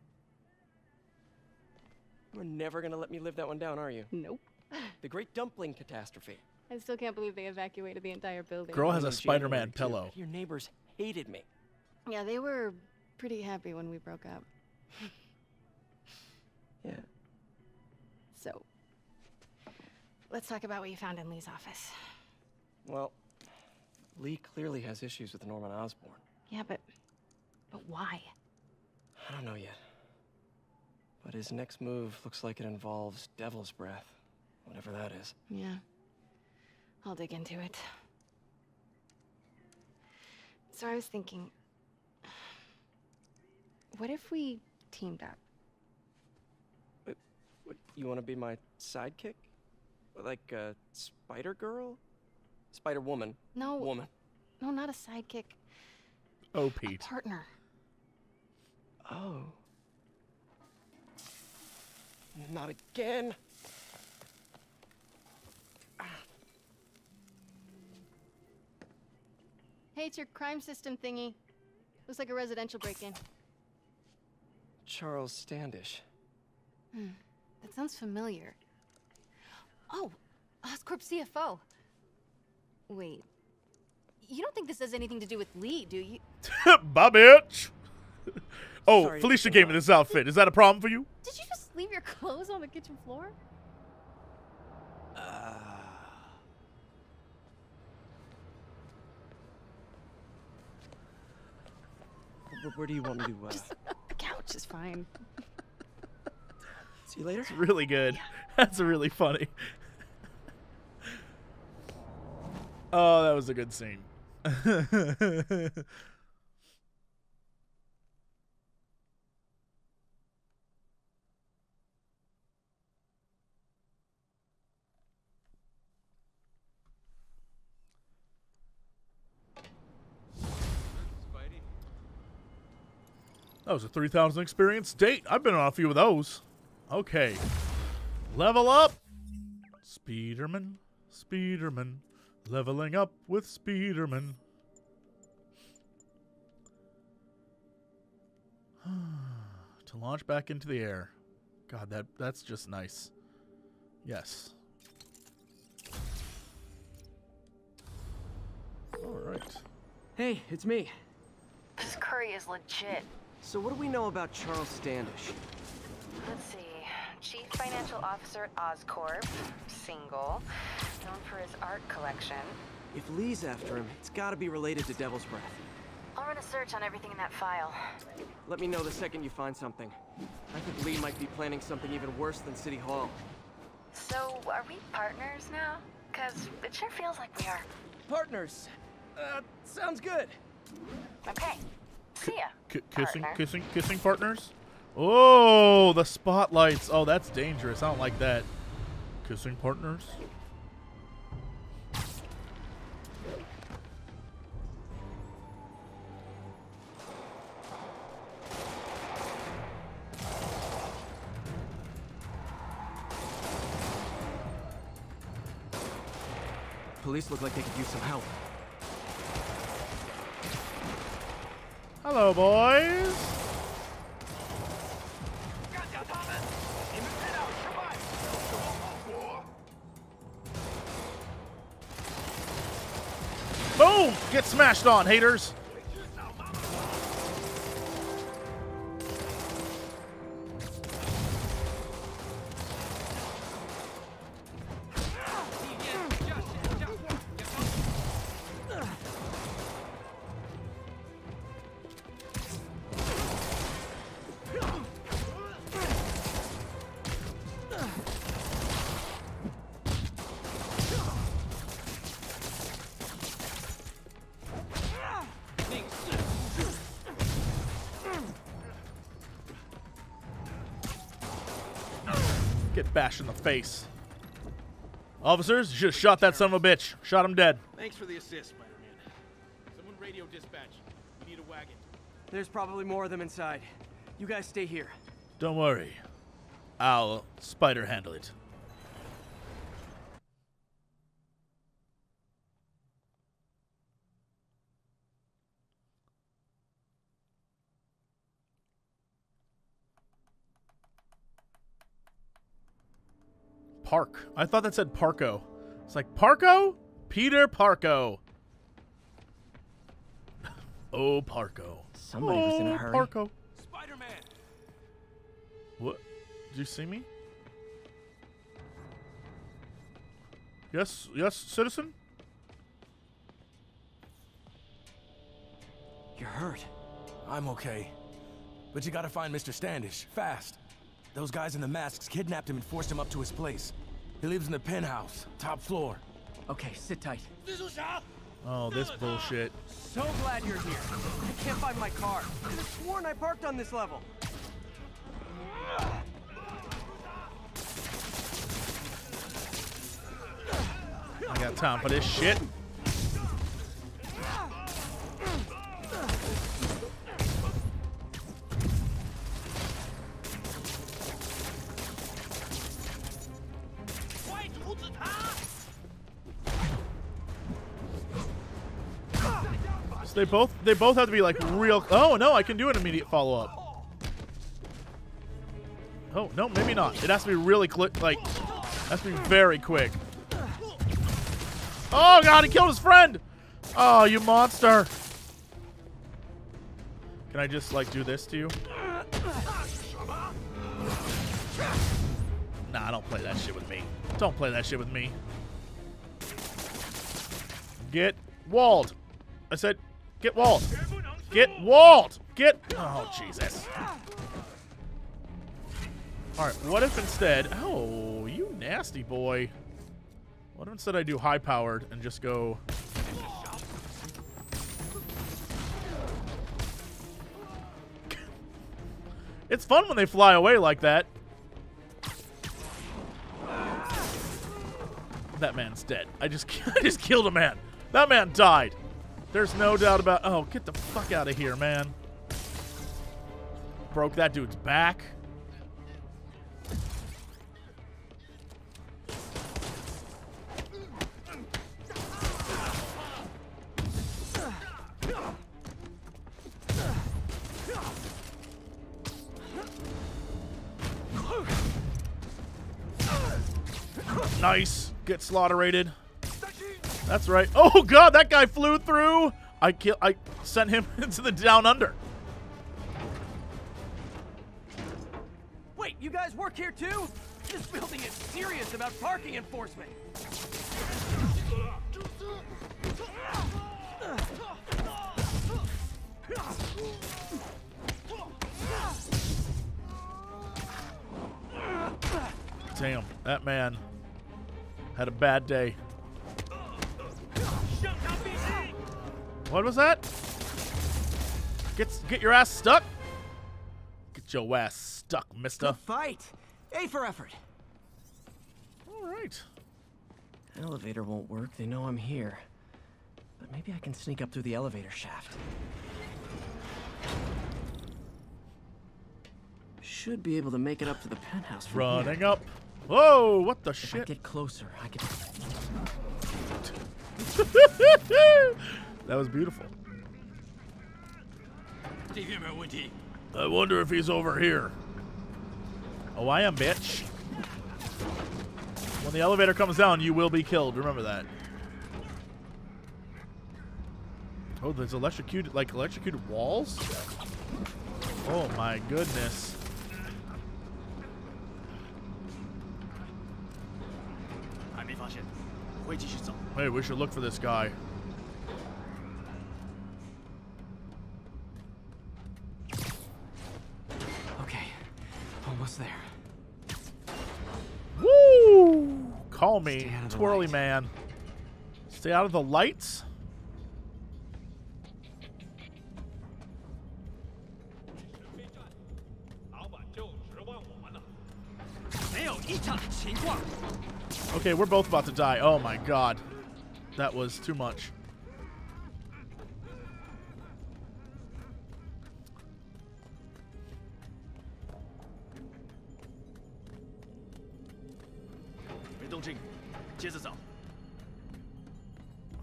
You're never going to let me live that one down, are you? Nope. The great dumpling catastrophe. I still can't believe they evacuated the entire building. Girl has a Spider-Man pillow. Your neighbors hated me. Yeah, they were pretty happy when we broke up. Yeah. So... let's talk about what you found in Lee's office. Well, Lee clearly has issues with Norman Osborn. Yeah, but... but why? I don't know yet. But his next move looks like it involves Devil's Breath. Whatever that is. Yeah. I'll dig into it. So I was thinking... what if we teamed up? What, what, you want to be my sidekick? Like a spider girl? Spider woman. No. Woman. No, not a sidekick. Oh, Pete. A partner. Oh. Not again. Hey, it's your crime system thingy. Looks like a residential break-in. Charles Standish. Hmm. That sounds familiar. Oh, Oscorp C F O. Wait, You don't think this has anything to do with Lee, do you? Bye, bitch. Oh, sorry, Felicia gave me this outfit. Is that a problem for you? Did you just leave your clothes on the kitchen floor? Uh... Where do you want me to? Uh... Just, the couch is fine. See you later. It's really good. Yeah. That's really funny. Oh, that was a good scene. That was a three thousand experience date. I've been on a few of those. Okay. Level up. Speederman. Speederman. Leveling up with Speederman. To launch back into the air. God, that that's just nice. Yes. All right. Hey, it's me. This curry is legit. So what do we know about Charles Standish? Let's see. Chief Financial Officer at Oscorp. Single. Known for his art collection. If Lee's after him, it's gotta be related to Devil's Breath. I'll run a search on everything in that file. Let me know the second you find something. I think Lee might be planning something even worse than City Hall. So, are we partners now? Because it sure feels like we are. Partners? Uh, sounds good. Okay. See ya. K kissing, partner. kissing, kissing partners? Oh, the spotlights. Oh, that's dangerous. I don't like that. Kissing partners? Police look like they could use some help. Hello, boys. Boom! Get smashed on, haters. Bash in the face. Officers, you should have shot that son of a bitch. Shot him dead. Thanks for the assist, Spider-Man. Someone radio dispatch. We need a wagon. There's probably more of them inside. You guys stay here. Don't worry. I'll spider handle it. Park. I thought that said Parko. It's like Parko? Peter Parko. Oh, Parko. Somebody oh, was in a hurry. Parko. Spider-Man. What? Did you see me? Yes, yes, citizen? You're hurt. I'm okay. But you gotta find Mister Standish. Fast. Those guys in the masks kidnapped him and forced him up to his place. He lives in the penthouse, top floor. Okay, sit tight. Oh, this bullshit. So glad you're here. I can't find my car. I could have sworn I parked on this level. I got time for this shit. They both they both have to be like real. Oh no, I can do an immediate follow-up. Oh no, maybe not. It has to be really quick, like has to be very quick. Oh god, he killed his friend. Oh, you monster! Can I just, like, do this to you? Nah, don't play that shit with me. Don't play that shit with me. Get walled. I said, get walled. Get walled. Get. Oh, Jesus. Alright, what if instead. Oh, you nasty boy. What if instead I do high powered and just go. It's fun when they fly away like that. That man's dead. I just, I just killed a man. That man died. There's no doubt about. Oh, get the fuck out of here, man. Broke that dude's back. Nice. Get slaughterated. That's right. Oh god, that guy flew through. I kill. I sent him into the down under. Wait, you guys work here too? This building is serious about parking enforcement. Damn, that man had a bad day. What was that? Get get your ass stuck. Get your ass stuck, mister. Good fight. A for effort. All right. Elevator won't work. They know I'm here. But maybe I can sneak up through the elevator shaft. Should be able to make it up to the penthouse. From Running here. up. Whoa, what the if shit? I get closer. I can. That was beautiful. I wonder if he's over here. Oh, I am, bitch. When the elevator comes down, you will be killed. Remember that. Oh, there's electrocuted, like electrocuted walls? Oh my goodness. Hey, we should look for this guy. Call me twirly man. Stay out of the lights. Okay, we're both about to die. Oh my god. That was too much.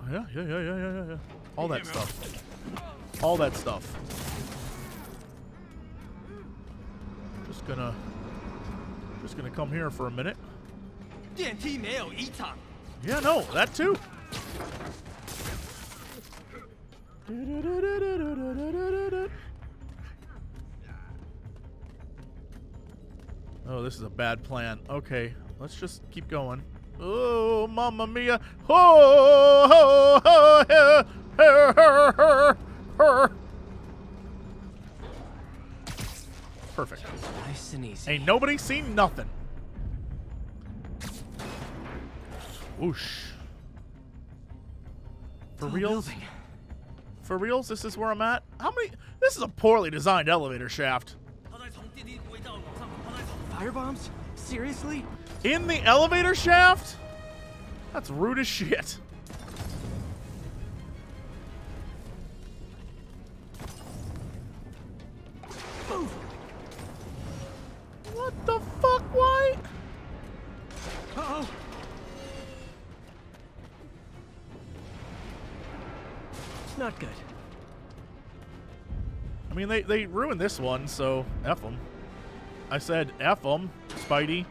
Yeah, yeah, yeah, yeah, yeah, yeah. All that stuff. All that stuff. Just gonna, just gonna come here for a minute. Yeah, no, that too. Oh, this is a bad plan. Okay, let's just keep going. Oh, mamma mia! Oh, oh, oh, oh, her, her, her, her. Perfect. Nice and easy. Ain't nobody seen nothing. Whoosh. For reals? For reals? This is where I'm at. How many? This is a poorly designed elevator shaft. Firebombs? Seriously? In the elevator shaft? That's rude as shit. Ooh. What the fuck? Why? Uh-oh. It's not good. I mean, they, they ruined this one, so F them. I said F them, Spidey.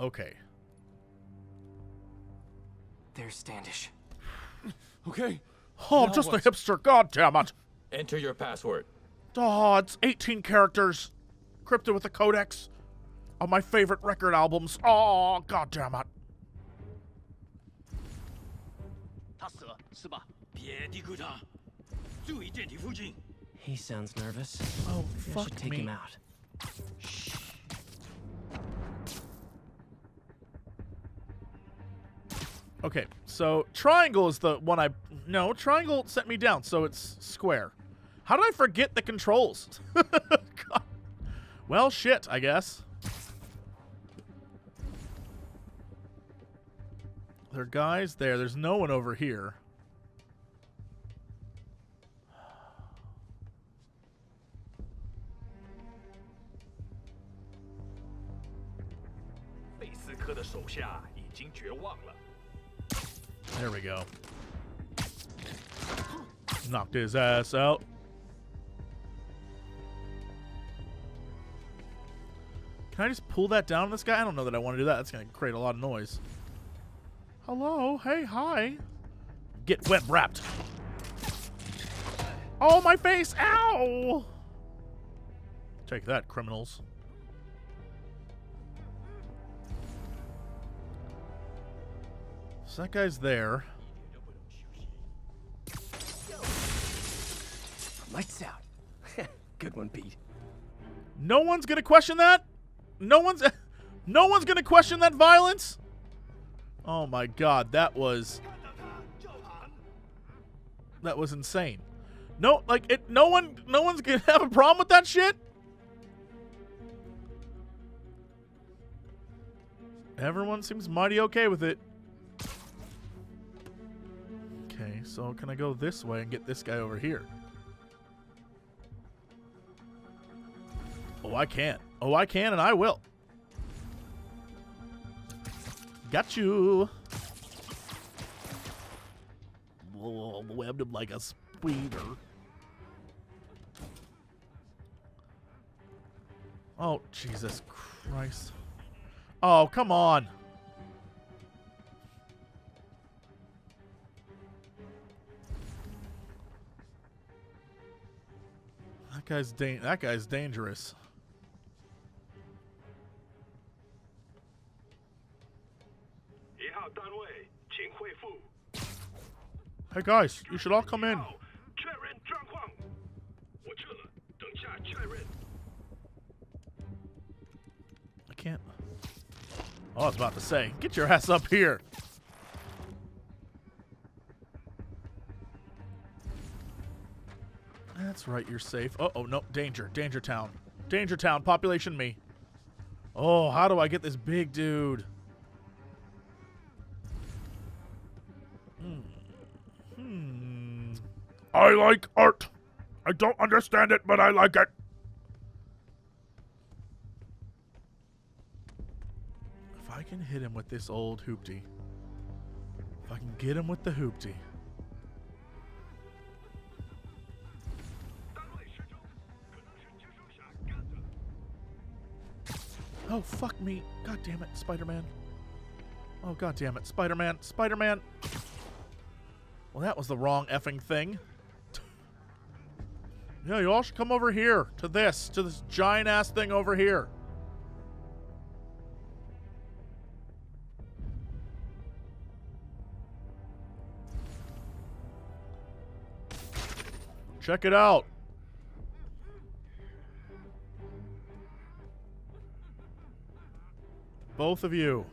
Okay. There's Standish. Okay. Oh, I'm just a hipster. God damn it. Enter your password. Oh, it's eighteen characters. Crypted with a codex. On my favorite record albums. Oh, god damn it. He sounds nervous. Oh, fuck should take me. Him out. Shh. Okay, so triangle is the one I... No, triangle sent me down, so it's square. How did I forget the controls? God. Well, shit, I guess. There are guys there. There's no one over here. There we go. Knocked his ass out. Can I just pull that down on this guy? I don't know that I want to do that. That's going to create a lot of noise. Hello. Hey, hi. Get web wrapped. Oh, my face. Ow. Take that, criminals. So that guy's there. Lights out. Good one, Pete. No one's gonna question that. No one's, no one's gonna question that violence. Oh my god, that was that was insane. No, like it. No one, no one's gonna have a problem with that shit. Everyone seems mighty okay with it. Okay, so can I go this way and get this guy over here? Oh, I can. Oh, I can and I will. Got you. Whoa, webbed him like a spider. Oh, Jesus Christ. Oh, come on. That guy's, da that guy's dangerous. Hey guys, you should all come in. I can't. Oh, I was about to say, get your ass up here. That's right, you're safe. Uh oh, no, danger, danger town. Danger town, population me. Oh, how do I get this big dude? Hmm. Hmm. I like art. I don't understand it, but I like it. If I can hit him with this old hoopty. If I can get him with the hoopty. Oh, fuck me. God damn it, Spider-Man. Oh, god damn it, Spider-Man. Spider-Man. Well, that was the wrong effing thing. Yeah, you all should come over here to this, to this giant-ass thing over here. Check it out. Both of you.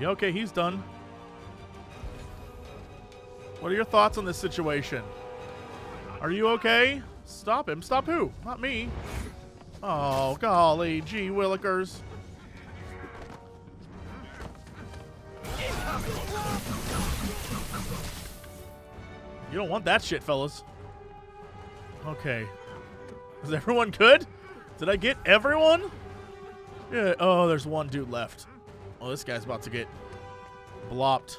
Yeah, okay, he's done. What are your thoughts on this situation? Are you okay? Stop him. Stop who? Not me. Oh, golly gee willikers. You don't want that shit, fellas. Okay. Is everyone good? Did I get everyone? Yeah. Oh, there's one dude left. Oh, this guy's about to get blopped.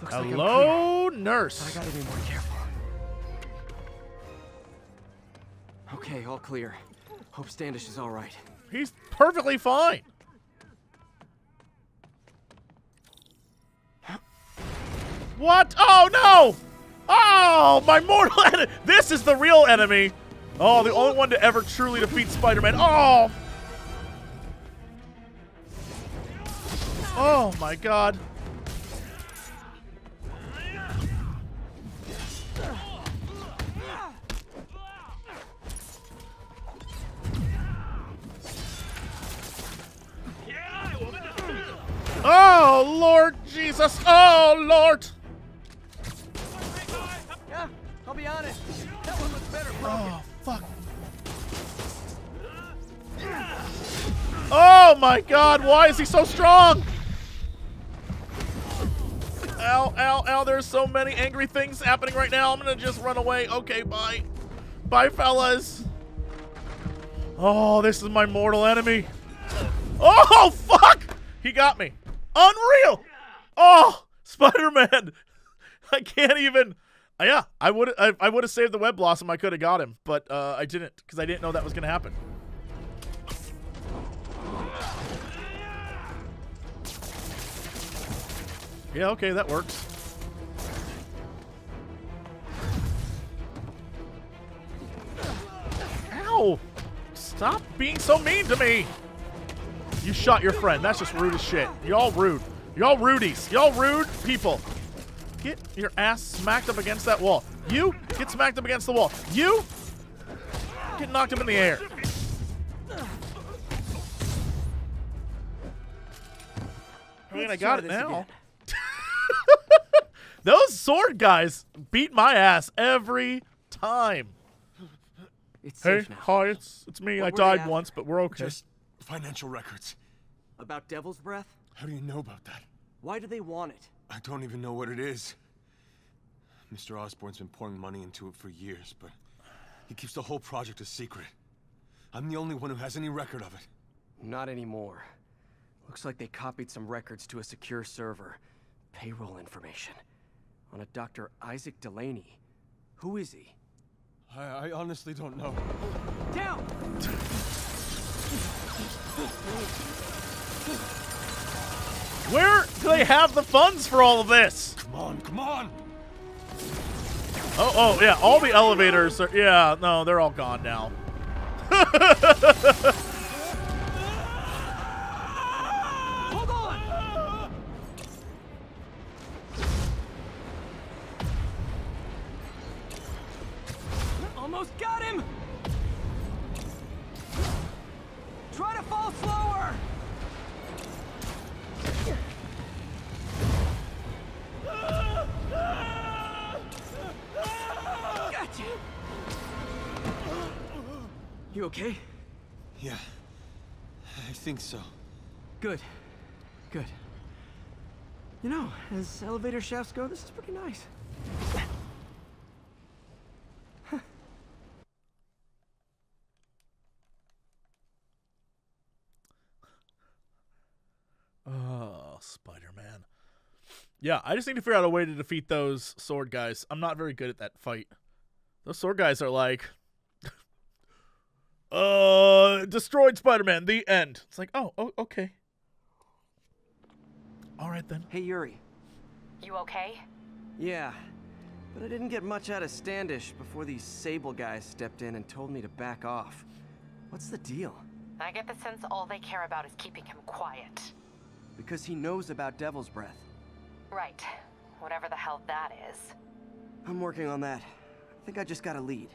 Looks Hello, like nurse. I gotta be more careful. Okay, all clear. Hope Standish is all right. He's perfectly fine. What? Oh no! Oh, my mortal enemy! This is the real enemy. Oh, the only one to ever truly defeat Spider-Man. Oh. Oh my God. Oh Lord Jesus! Oh Lord! Yeah, I'll be honest. That one looks better. Oh fuck! Oh my God! Why is he so strong? Ow! Ow! Ow! There's so many angry things happening right now. I'm gonna just run away. Okay, bye, bye, fellas. Oh, this is my mortal enemy. Oh fuck! He got me. Unreal! Oh, Spider-Man! I can't even. Uh, yeah, I would. I, I would have saved the web blossom. I could have got him, but uh, I didn't because I didn't know that was gonna happen. Yeah. Okay, that works. Ow! Stop being so mean to me. You shot your friend. That's just rude as shit. Y'all rude. Y'all rudies. Y'all rude people. Get your ass smacked up against that wall. You get smacked up against the wall. You get knocked up in the air. I mean, I got it now. Those sword guys beat my ass every time. It's hey, hi, it's, it's me. Well, I died once, but we're okay. Just financial records. About Devil's Breath? How do you know about that? Why do they want it? I don't even know what it is. Mister Osborn's been pouring money into it for years, but he keeps the whole project a secret. I'm the only one who has any record of it. Not anymore. Looks like they copied some records to a secure server. Payroll information. On a Doctor Isaac Delaney. Who is he? I, I honestly don't know. Down! Where do they have the funds for all of this? Come on, come on. Oh, oh, yeah, all the elevators are, yeah, no, they're all gone now. Hold on. Almost got him. Try to fall slower! Gotcha! You okay? Yeah. I think so. Good. Good. You know, as elevator shafts go, this is pretty nice. Spider-Man. Yeah, I just need to figure out a way to defeat those sword guys. I'm not very good at that fight. Those sword guys are like, uh, destroyed Spider-Man, the end. It's like, oh, oh, okay. All right, then. Hey, Yuri. You okay? Yeah, but I didn't get much out of Standish before these Sable guys stepped in and told me to back off. What's the deal? I get the sense all they care about is keeping him quiet. Because he knows about Devil's Breath. Right. Whatever the hell that is. I'm working on that. I think I just got a lead.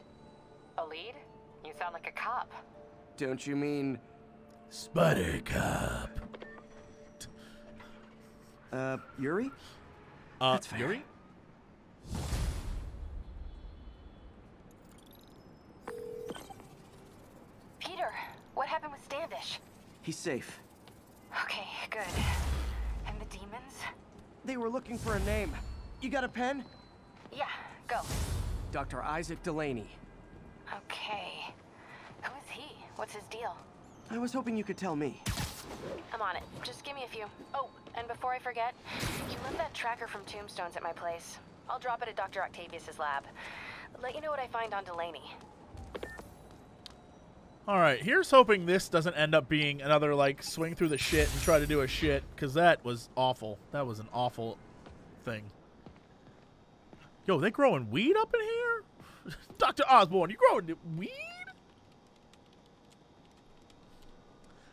A lead? You sound like a cop. Don't you mean... Spider Cop. Uh, Yuri? Uh, That's fair. Yuri? Peter, what happened with Standish? He's safe. Okay, good. And the demons? They were looking for a name. You got a pen? Yeah, go. Doctor Isaac Delaney. Okay. Who is he? What's his deal? I was hoping you could tell me. I'm on it. Just give me a few. Oh, and before I forget, you left that tracker from Tombstone's at my place. I'll drop it at Doctor Octavius's lab. Let you know what I find on Delaney. All right, here's hoping this doesn't end up being another, like, swing through the shit and try to do a shit, because that was awful. That was an awful thing. Yo, they growing weed up in here? Doctor Osborn, you growing weed?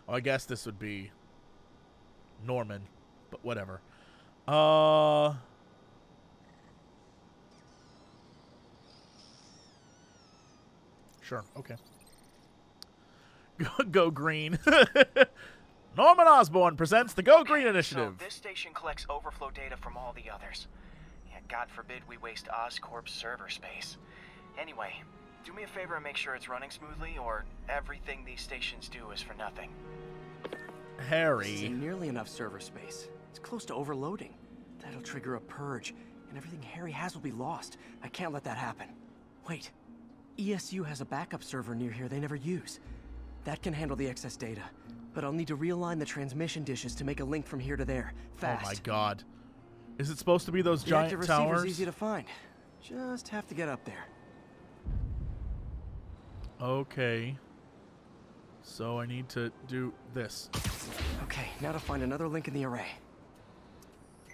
Oh, I guess this would be Norman, but whatever. Uh... Sure, okay. Go, go green. Norman Osborn presents the Go Green Initiative. So this station collects overflow data from all the others. Yeah, God forbid we waste Oscorp's server space. Anyway, do me a favor and make sure it's running smoothly, or everything these stations do is for nothing. Harry. This isn't nearly enough server space. It's close to overloading. That'll trigger a purge, and everything Harry has will be lost. I can't let that happen. Wait. E S U has a backup server near here they never use. That can handle the excess data, but I'll need to realign the transmission dishes to make a link from here to there, fast. Oh my god. Is it supposed to be those giant towers? The active receiver's easy to find. Just have to get up there. Okay. So I need to do this. Okay, now to find another link in the array.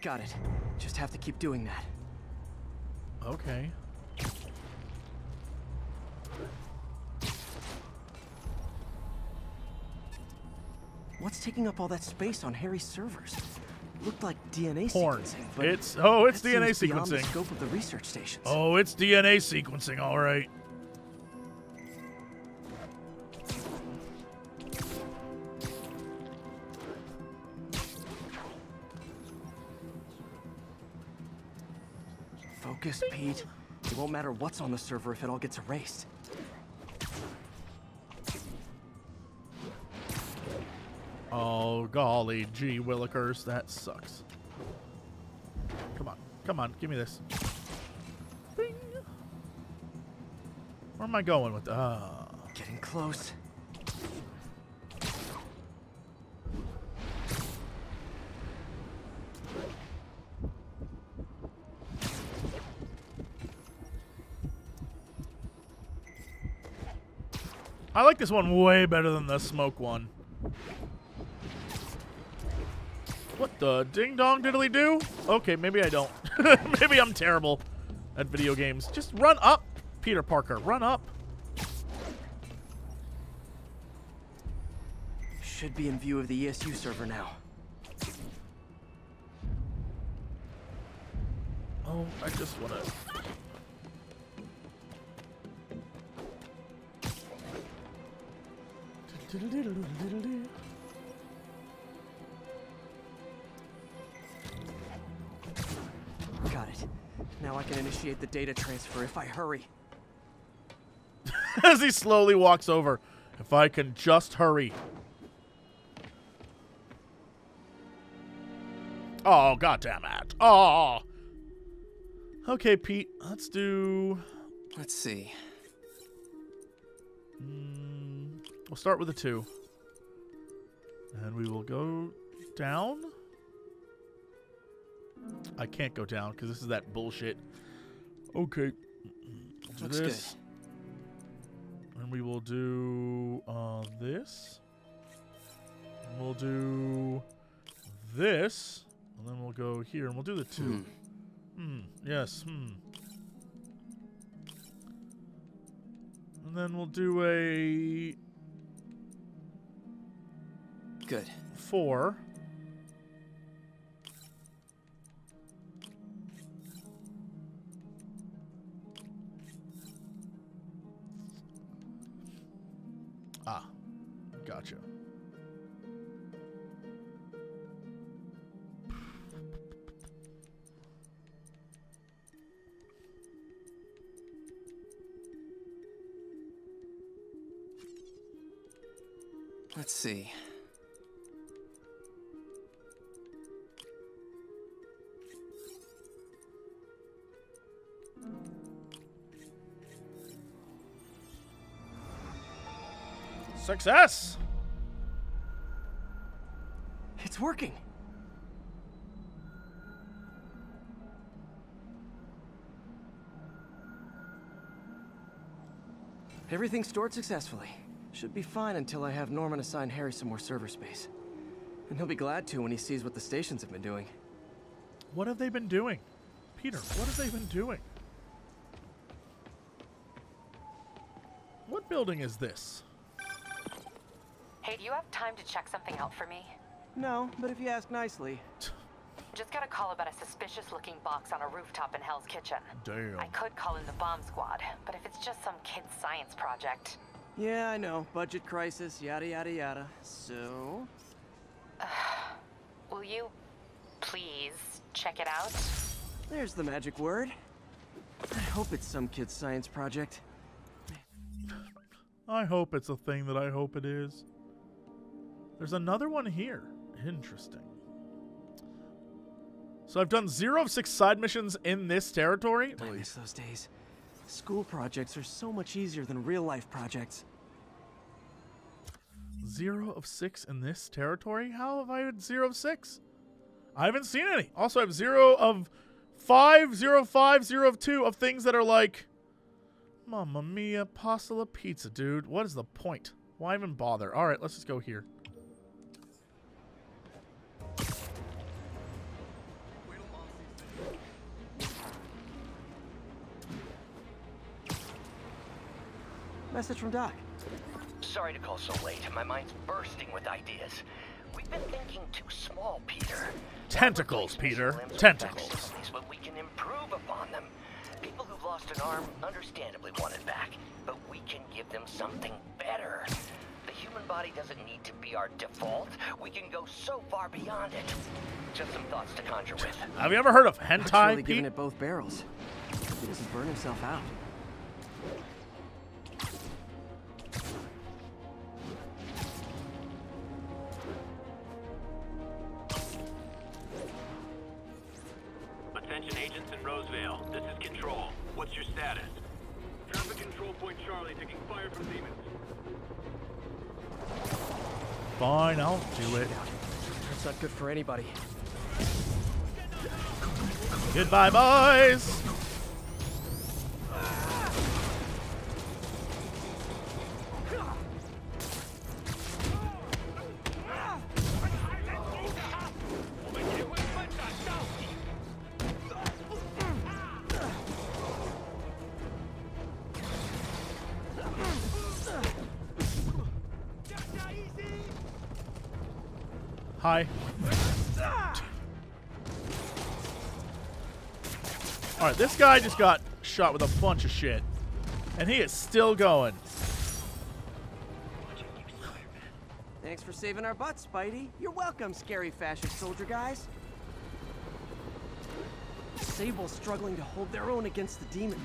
Got it. Just have to keep doing that. Okay. What's taking up all that space on Harry's servers? Looked like D N A Porn. sequencing. But it's oh, it's D N A sequencing. Beyond the scope of the research stations. Oh, it's D N A sequencing. All right. Focus, Pete. It won't matter what's on the server if it all gets erased. Oh, golly gee willikers, that sucks. Come on, come on, give me this. Bing. Where am I going with the... Uh. Getting close. I like this one way better than the smoke one. What the ding-dong diddly do? Okay, maybe I don't. Maybe I'm terrible at video games. Just run up, Peter Parker. Run up. Should be in view of the E S U server now. Oh, I just want to... Got it. Now I can initiate the data transfer if I hurry. As he slowly walks over. If I can just hurry. Oh, goddamn it. Oh. Okay, Pete. Let's do... Let's see. Mm, we'll start with a two. And we will go down... I can't go down because this is that bullshit. Okay. We'll do this. Good. And we will do uh, this. And we'll do this. And then we'll go here and we'll do the two. Hmm. hmm. Yes. Hmm. And then we'll do a... Good. Four. Ah, gotcha. Let's see. Success! working. Everything's stored successfully. Should be fine until I have Norman assign Harry some more server space. And he'll be glad to when he sees what the stations have been doing. What have they been doing? Peter, what have they been doing? What building is this? Hey, do you have time to check something out for me? No, but if you ask nicely. Just got a call about a suspicious-looking box on a rooftop in Hell's Kitchen. Damn. I could call in the bomb squad, but if it's just some kid's science project... Yeah, I know. Budget crisis, yada, yada, yada. So... Uh, will you please check it out? There's the magic word. I hope it's some kid's science project. I hope it's a thing that I hope it is. There's another one here. Interesting. So I've done zero of six side missions in this territory. I miss those days. School projects are so much easier than real life projects. Zero of six in this territory? How have I had zero of six? I haven't seen any. Also, I have zero of five, zero of five, zero of two of things that are like, Mamma Mia, pasta la pizza, dude. What is the point? Why even bother? All right, let's just go here. Message from Doc. Sorry to call so late. My mind's bursting with ideas. We've been thinking too small, Peter. Tentacles, Peter. Tentacles. But we can improve upon them. People who've lost an arm understandably want it back, but we can give them something better. The human body doesn't need to be our default. We can go so far beyond it. Just some thoughts to conjure with. Have you ever heard of hentai? Really giving it both barrels. He doesn't burn himself out. Fine, I'll do it. That's not good for anybody. Goodbye, boys! Hi. Alright, this guy just got shot with a bunch of shit. And he is still going. Thanks for saving our butts, Spidey. You're welcome, scary fascist soldier guys. Sable's struggling to hold their own against the demon.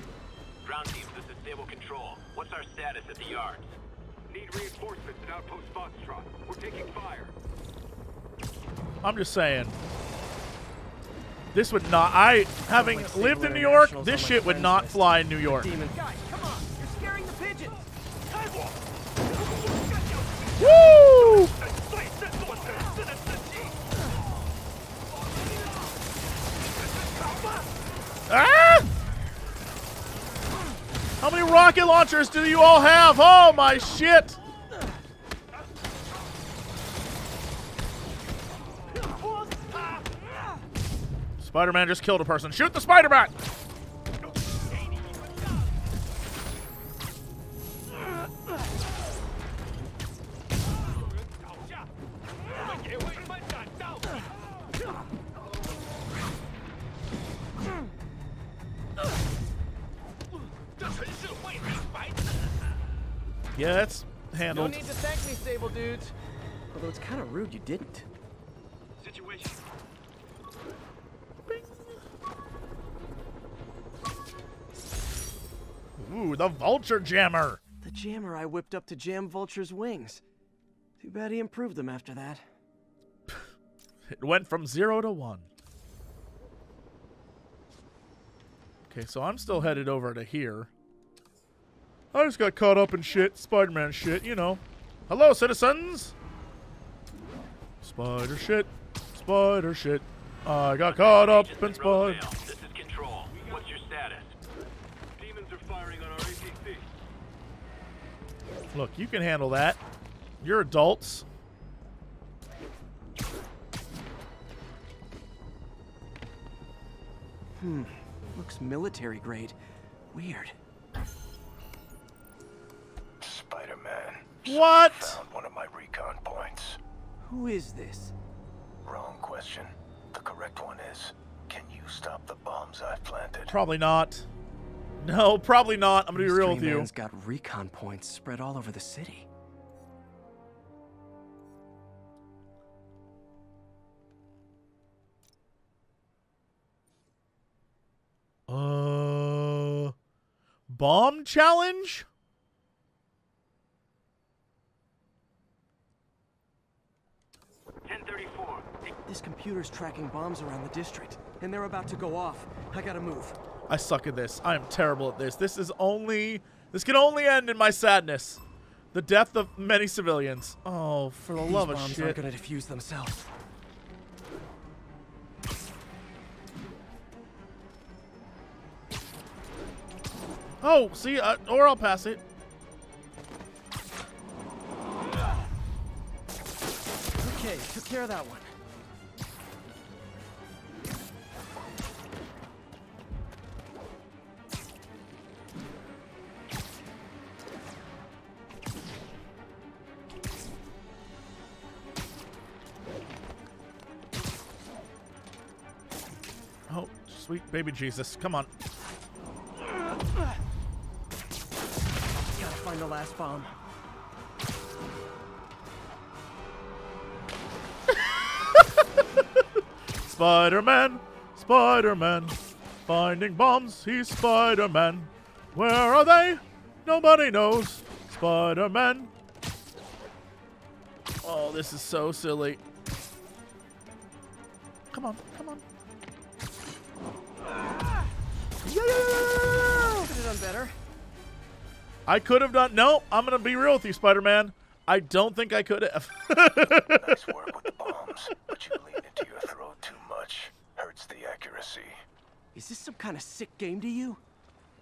Ground teams, this is Sable Control. What's our status at the yards? Need reinforcements at Outpost Foxtrot. We're taking fire. I'm just saying, this would not, I, having lived in New York, this shit would not fly in New York. Woo! Ah! How many rocket launchers do you all have? Oh my shit! Spider-Man just killed a person. Shoot the Spider-Man! Yeah, that's handled. No need to thank me, Sable dudes. Although it's kind of rude you didn't. Situation. Ooh, the Vulture Jammer! The jammer I whipped up to jam Vulture's wings. Too bad he improved them after that. It went from zero to one. Okay, so I'm still headed over to here. I just got caught up in shit. Spider-Man shit, you know. Hello, citizens! Spider shit. spider shit. I got caught up in spider. This is Control. What's your status? Demons are firing on our A T C. Look, you can handle that. You're adults. Hmm. Looks military grade. Weird. Spider-Man. What? Found one of my recon points. Who is this? Wrong question. The correct one is, can you stop the bombs I've planted? Probably not. No, probably not. I'm gonna be real with you. Man's got recon points spread all over the city. Uh, bomb challenge? ten thirty-four. This computer's tracking bombs around the district, and they're about to go off. I gotta move. I suck at this. I am terrible at this. This is only... This can only end in my sadness. The death of many civilians. Oh, for the love of shit. These bombs aren't gonna defuse themselves. Oh, see, uh, or I'll pass it. Okay, took care of that one. Oh, sweet baby Jesus, come on. Find the last bomb. Spider-Man, Spider-Man, finding bombs, he's Spider-Man. Where are they? Nobody knows. Spider-Man. Oh, this is so silly. Come on, come on. Yeah! Could have done better. I could have done. No, I'm gonna be real with you, Spider-Man. I don't think I could have. Nice work with the bombs, but you lean into your throat too much. Hurts the accuracy. Is this some kind of sick game to you?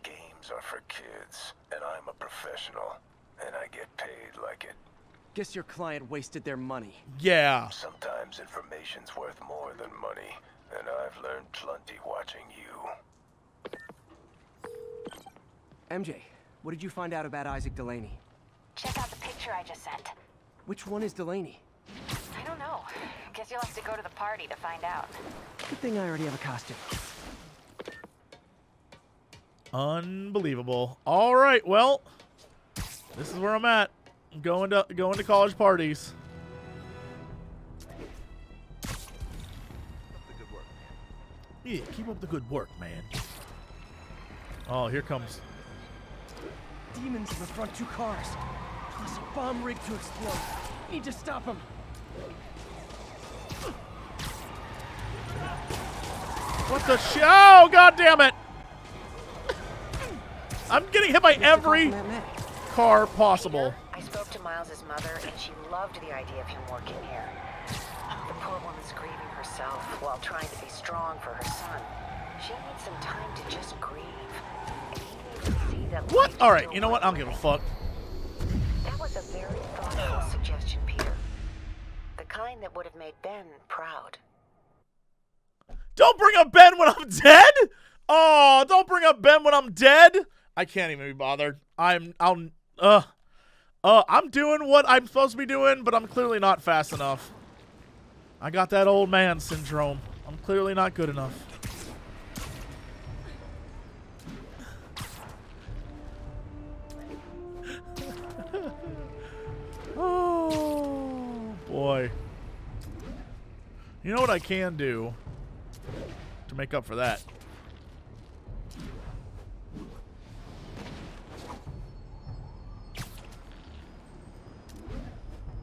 Games are for kids, and I'm a professional, and I get paid like it. Guess your client wasted their money. Yeah. Sometimes information's worth more than money, and I've learned plenty watching you. M J. What did you find out about Isaac Delaney? Check out the picture I just sent. Which one is Delaney? I don't know. Guess you'll have to go to the party to find out. Good thing I already have a costume. Unbelievable. All right, well, this is where I'm at. I'm going to going to college parties. Keep up the good work, man. Yeah, keep up the good work, man. Oh, here comes. Demons in the front two cars, plus a bomb rig to explode. Need to stop him. What the sh- Oh, god damn it! I'm getting hit by every car possible. I spoke to Miles' mother, and she loved the idea of him working here. The poor woman's grieving herself while trying to be strong for her son. She needs some time to just grieve. What? All right, you know what? I don't give a fuck. That was a very thoughtful suggestion, Peter. The kind that would have made Ben proud. Don't bring up Ben when I'm dead? Oh, don't bring up Ben when I'm dead? I can't even be bothered. I'm, I'm, uh, uh, I'm doing what I'm supposed to be doing, but I'm clearly not fast enough. I got that old man syndrome. I'm clearly not good enough. Oh, boy. You know what I can do to make up for that?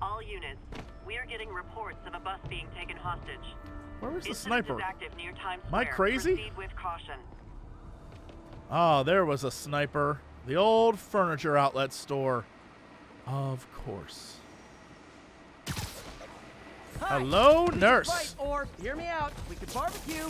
All units, we're getting reports of a bus being taken hostage. Where was the sniper? Am I crazy? Proceed with caution. Ah, there was a sniper. The old furniture outlet store. Of course. Hi. Hello, nurse. Right, or hear me out. We could barbecue.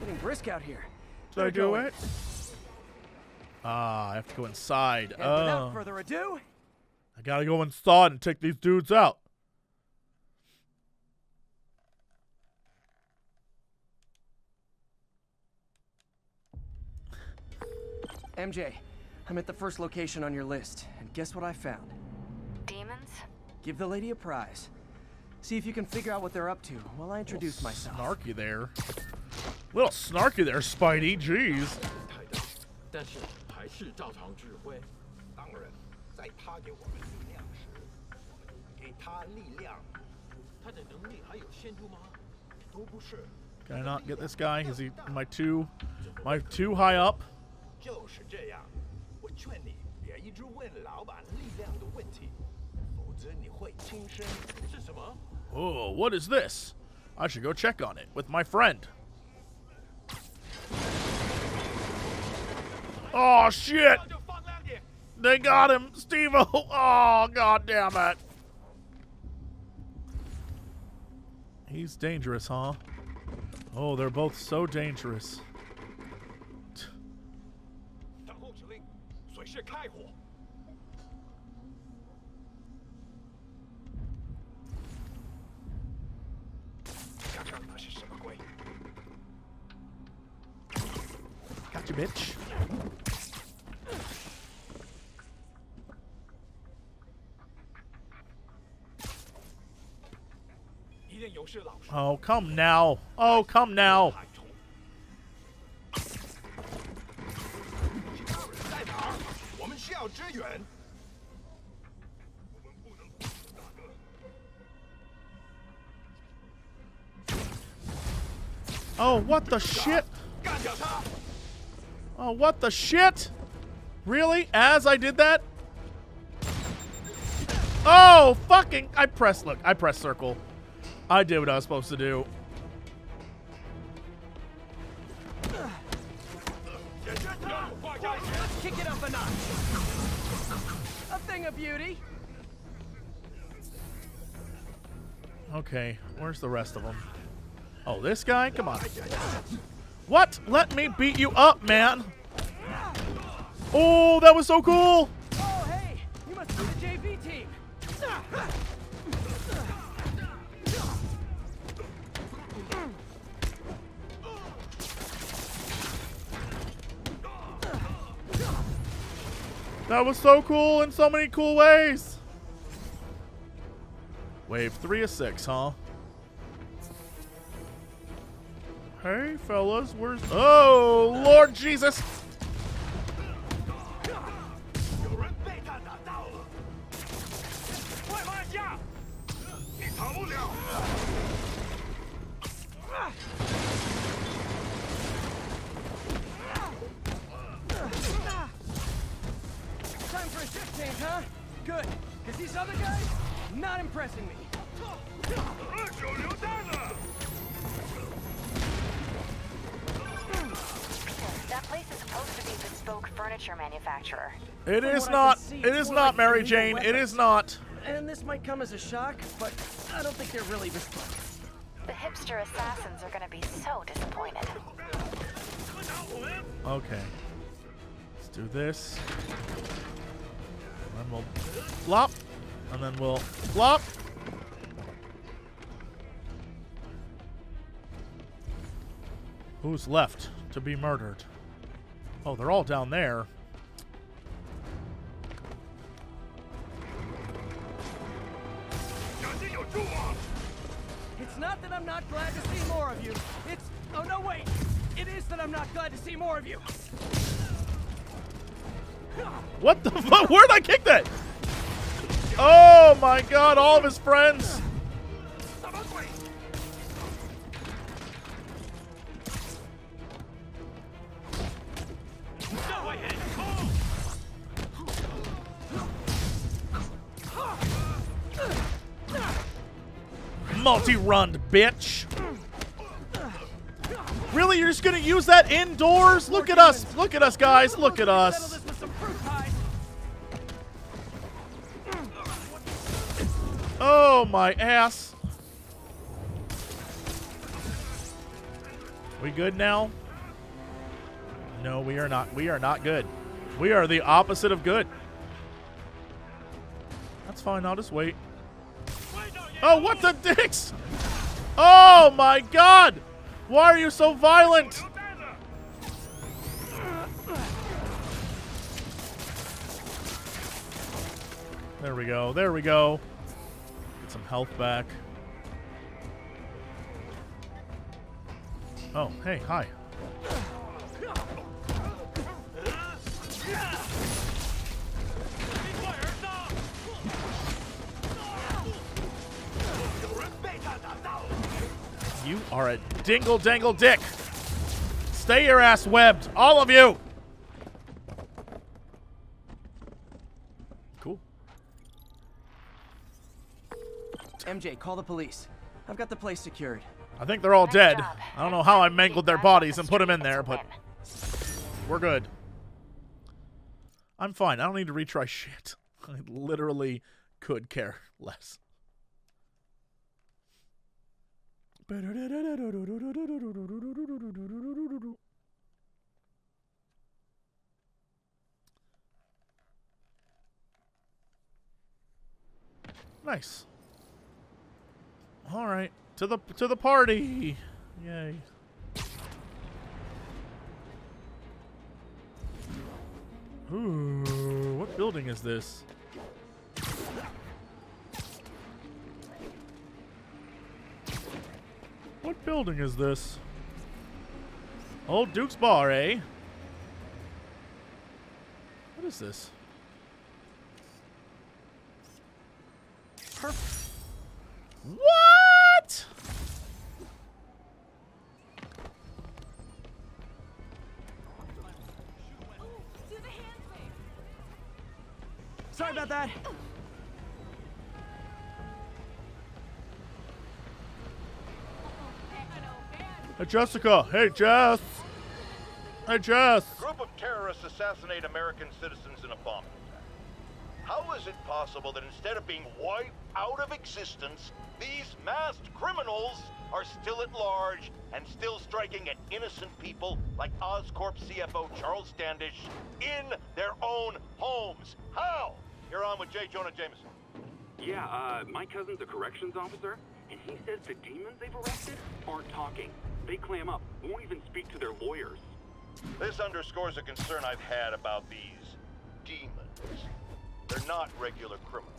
Getting brisk out here. Should I do it? Ah, I have to go inside. And oh. Without further ado, I gotta go inside and take these dudes out. M J, I'm at the first location on your list, and guess what I found? Demons? Give the lady a prize. See if you can figure out what they're up to while I introduce myself. Snarky there. A little snarky there, Spidey. Jeez. Can I not get this guy? Is he am I too am I too high up? Oh, what is this? I should go check on it with my friend. Oh shit! They got him, Steve-o! Oh god damn it! He's dangerous, huh? Oh, they're both so dangerous. Gotcha, bitch. Oh, come now. Oh, come now. Oh, what the shit? Oh, what the shit? Really? As I did that? Oh, fucking. I pressed, look, I pressed circle. I did what I was supposed to do. Kick it up a notch. A thing of beauty. Okay, where's the rest of them? Oh, this guy? Come on. What? Let me beat you up, man. Oh, that was so cool. Oh, hey, you must be the J V team. That was so cool in so many cool ways. Wave three of six, huh? Hey, fellas, where's... Oh, Lord Jesus. Good, because these other guys not impressing me. That place is supposed to be the bespoke furniture manufacturer. It is not. It is not, Mary Jane. It is not. And this might come as a shock, but I don't think they're really bespoke. The hipster assassins are going to be so disappointed. Okay. Let's do this. And then we'll flop, and then we'll flop. Who's left to be murdered? Oh, they're all down there. It's not that I'm not glad to see more of you. It's... Oh, no, wait. It is that I'm not glad to see more of you. What the fuck? Where'd I kick that? Oh my god, all of his friends. multi-run, bitch. Really, you're just gonna use that indoors? Look at us, look at us, guys, look at us. Oh, my ass. We good now? No, we are not. We are not good. We are the opposite of good. That's fine. I'll just wait. Oh, what the dicks? Oh, my God. Why are you so violent? There we go. There we go. Get some health back. Oh, hey, hi. You are a dingle dangle dick. Stay your ass webbed, all of you. Cool. M J, call the police. I've got the place secured. I think they're all dead. I don't know how I mangled their bodies and put them in there, but we're good. I'm fine. I don't need to retry shit. I literally could care less. Nice. All right. To the to the party. Yay. Ooh, what building is this? What building is this? Old Duke's Bar, eh? What is this? Perfect. What? Sorry about that. Hey, Jessica. Hey, Jess. Hey, Jess. A group of terrorists assassinate American citizens in a bomb attack. How is it possible that instead of being wiped out of existence, these masked criminals are still at large and still striking at innocent people like Oscorp C F O Charles Standish in their own homes? How? You're on with J. Jonah Jameson. Yeah, uh, my cousin's a corrections officer, and he says the demons they've arrested aren't talking. They clam up, won't even speak to their lawyers. This underscores a concern I've had about these demons. They're not regular criminals.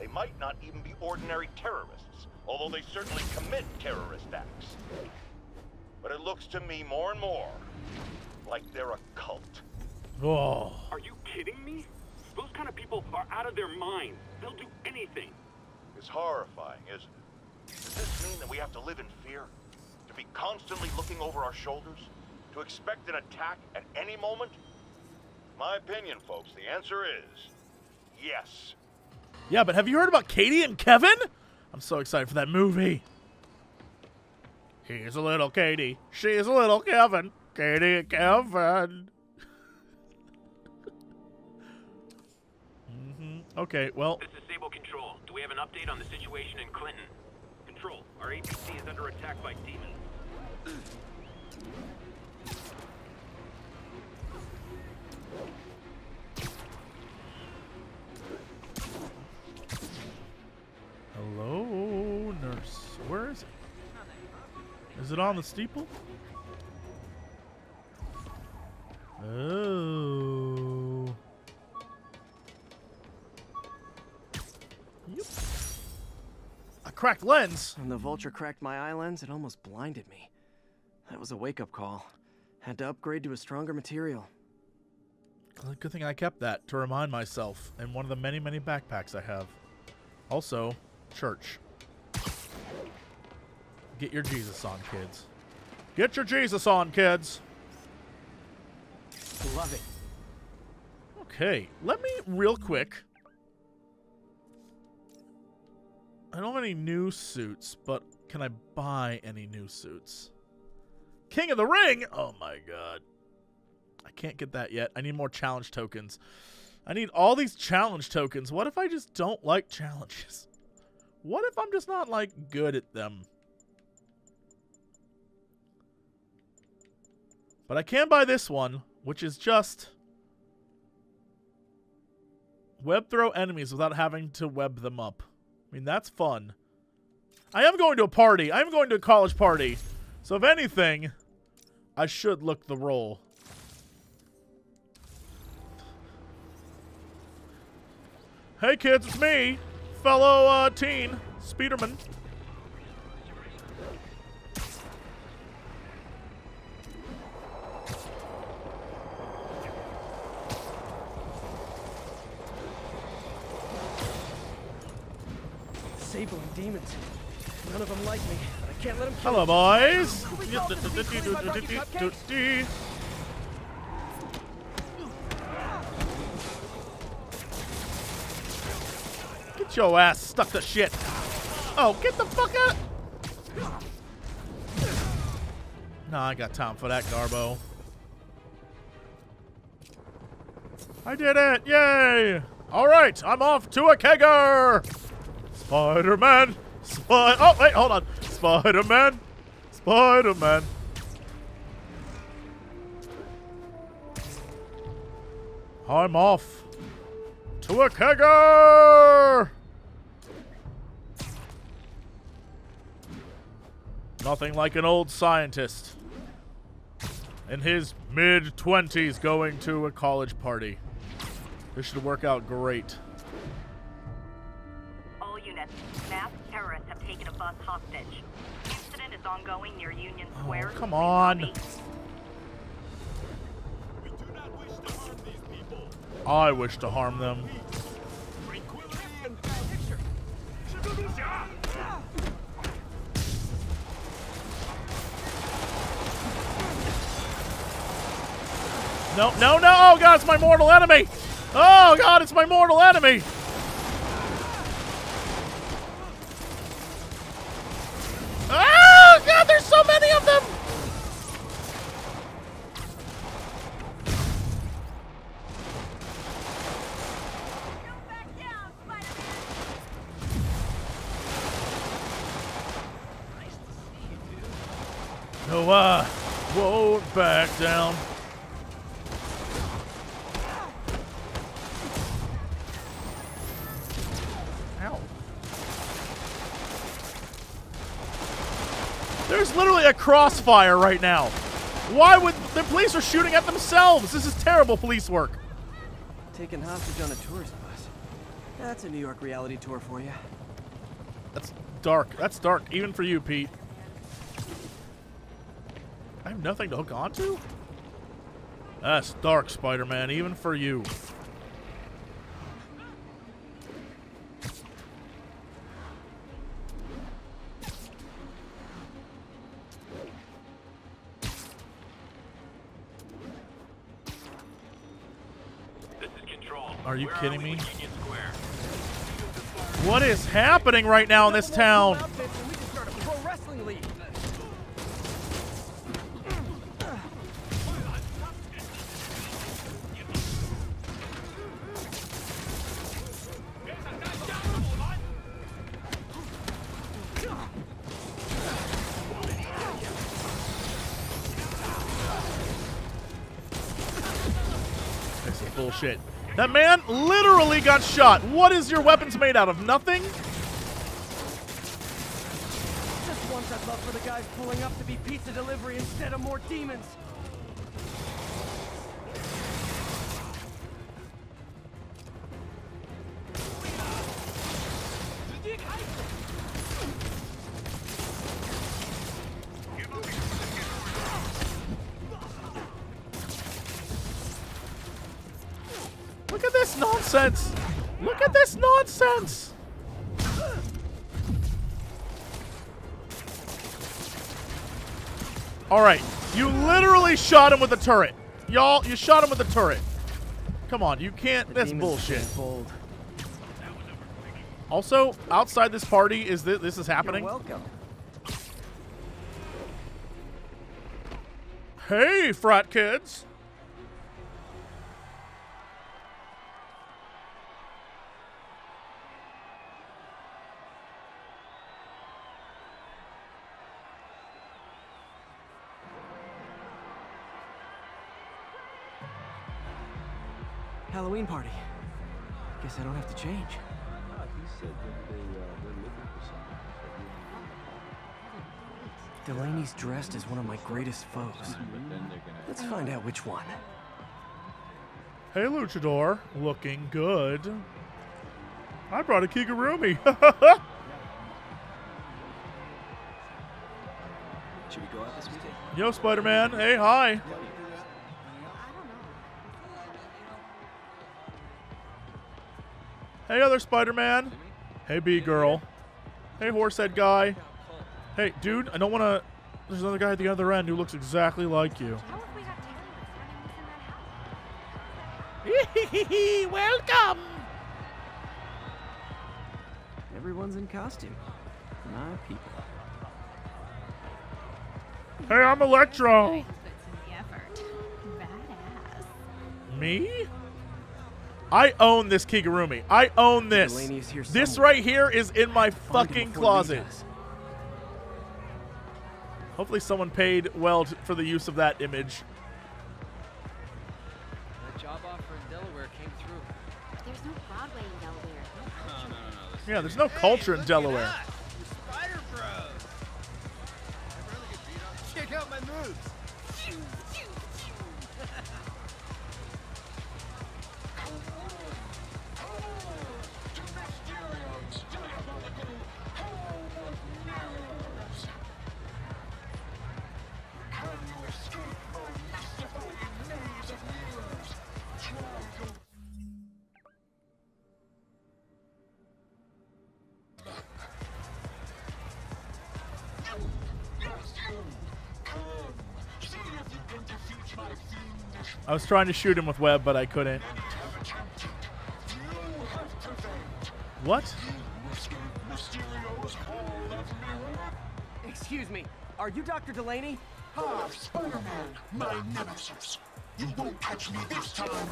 They might not even be ordinary terrorists, although they certainly commit terrorist acts. But it looks to me more and more like they're a cult. Oh. Are you kidding me? Those kind of people are out of their mind. They'll do anything. It's horrifying, isn't it? Does this mean that we have to live in fear? To be constantly looking over our shoulders? To expect an attack at any moment? My opinion, folks, the answer is yes. Yeah, but have you heard about Katie and Kevin? I'm so excited for that movie. He's a little Katie. She's a little Kevin. Katie and Kevin. Mm-hmm. Okay, well. This is Sable Control. Do we have an update on the situation in Clinton? Control, our A P C is under attack by demons. Hello, nurse. Where is it? Is it on the steeple? Oh. Yep. A cracked lens. When the vulture cracked my eye lens, it almost blinded me. That was a wake-up call. Had to upgrade to a stronger material. Good thing I kept that to remind myself in one of the many, many backpacks I have. Also... church. Get your Jesus on, kids. Get your Jesus on, kids. Love it. Okay, let me real quick. I don't have any new suits, but can I buy any new suits? King of the Ring! Oh my god. I can't get that yet. I need more challenge tokens. I need all these challenge tokens. What if I just don't like challenges? What if I'm just not, like, good at them? But I can buy this one, which is just... web throw enemies without having to web them up. I mean, that's fun. I am going to a party. I am going to a college party. So, if anything, I should look the role. Hey, kids, it's me, fellow uh, teen, Speederman. Sable and demons. None of them like me, but I can't let them kill. Hello, boys. Get your ass stuck to shit. Oh, get the fuck out. Nah, I got time for that, Garbo. I did it. Yay. All right, I'm off to a kegger. Spider-Man. Spider. Oh, wait, hold on. Spider-Man. Spider-Man. I'm off to a kegger. Nothing like an old scientist in his mid twenties going to a college party. This should work out great. All units, masked terrorists have taken a bus hostage. Incident is ongoing near Union Square. Oh, come on. We do not wish to harm these people. I wish to harm them. No, no, no! Oh god, it's my mortal enemy! Oh god, it's my mortal enemy! Oh god, there's so many of them! Come back down, Spider-Man! Nice to see you, dude. No, I won't back down. There's literally a crossfire right now. Why would the police are shooting at themselves? This is terrible police work. Taken hostage on a tourist bus. That's a New York reality tour for you. That's dark. That's dark, even for you, Pete. I have nothing to hook onto? That's dark, Spider-Man, even for you. Are you Where kidding are me? What is happening right now in this town? This is bullshit. That man literally got shot. What is your weapons made out of? Nothing? Just once I'd love for the guys pulling up to be pizza delivery instead of more demons. Nonsense. Look at this nonsense. Alright, you literally shot him with a turret. Y'all, you shot him with a turret. Come on, you can't. That's bullshit. Also, outside this party, is this, this is happening? You're welcome. Hey, frat kids. Halloween party. Guess I don't have to change. Oh, he said that they, uh, they're looking for something. Delaney's dressed as one of my greatest foes. Let's find out which one. Hey, Luchador. Looking good. I brought a Kigurumi. Should we go out this weekend? Yo, Spider-Man. Hey, hi. Hey, other Spider-Man. Hey, B-Girl. Hey, horsehead guy. Hey, dude, I don't want to... There's another guy at the other end who looks exactly like you. Welcome! Everyone's in costume. My people. Hey, I'm Electro. Me? I own this Kigurumi. I own this. This right here is in my fucking closet. Hopefully someone paid well for the use of that image. The job offer in Delaware came through. There's no Broadway in Delaware. No, no, no, no, yeah, there's no hey, culture in Delaware. We're Spider Bros. I really get beat up. Check out my moves. I was trying to shoot him with web, but I couldn't. What? Excuse me, are you Doctor Delaney? Ah, Spider-Man, my nemesis. You won't catch me this time.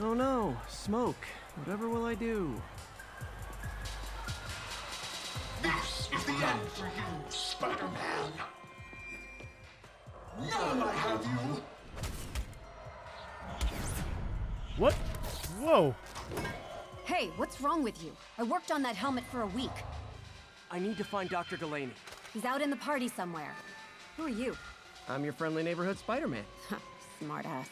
Oh no, smoke. Whatever will I do? This is the end for you, Spider-Man. Now I have you. What? Whoa. Hey, what's wrong with you? I worked on that helmet for a week. I need to find Doctor Delaney. He's out in the party somewhere. Who are you? I'm your friendly neighborhood Spider-Man. Smart ass.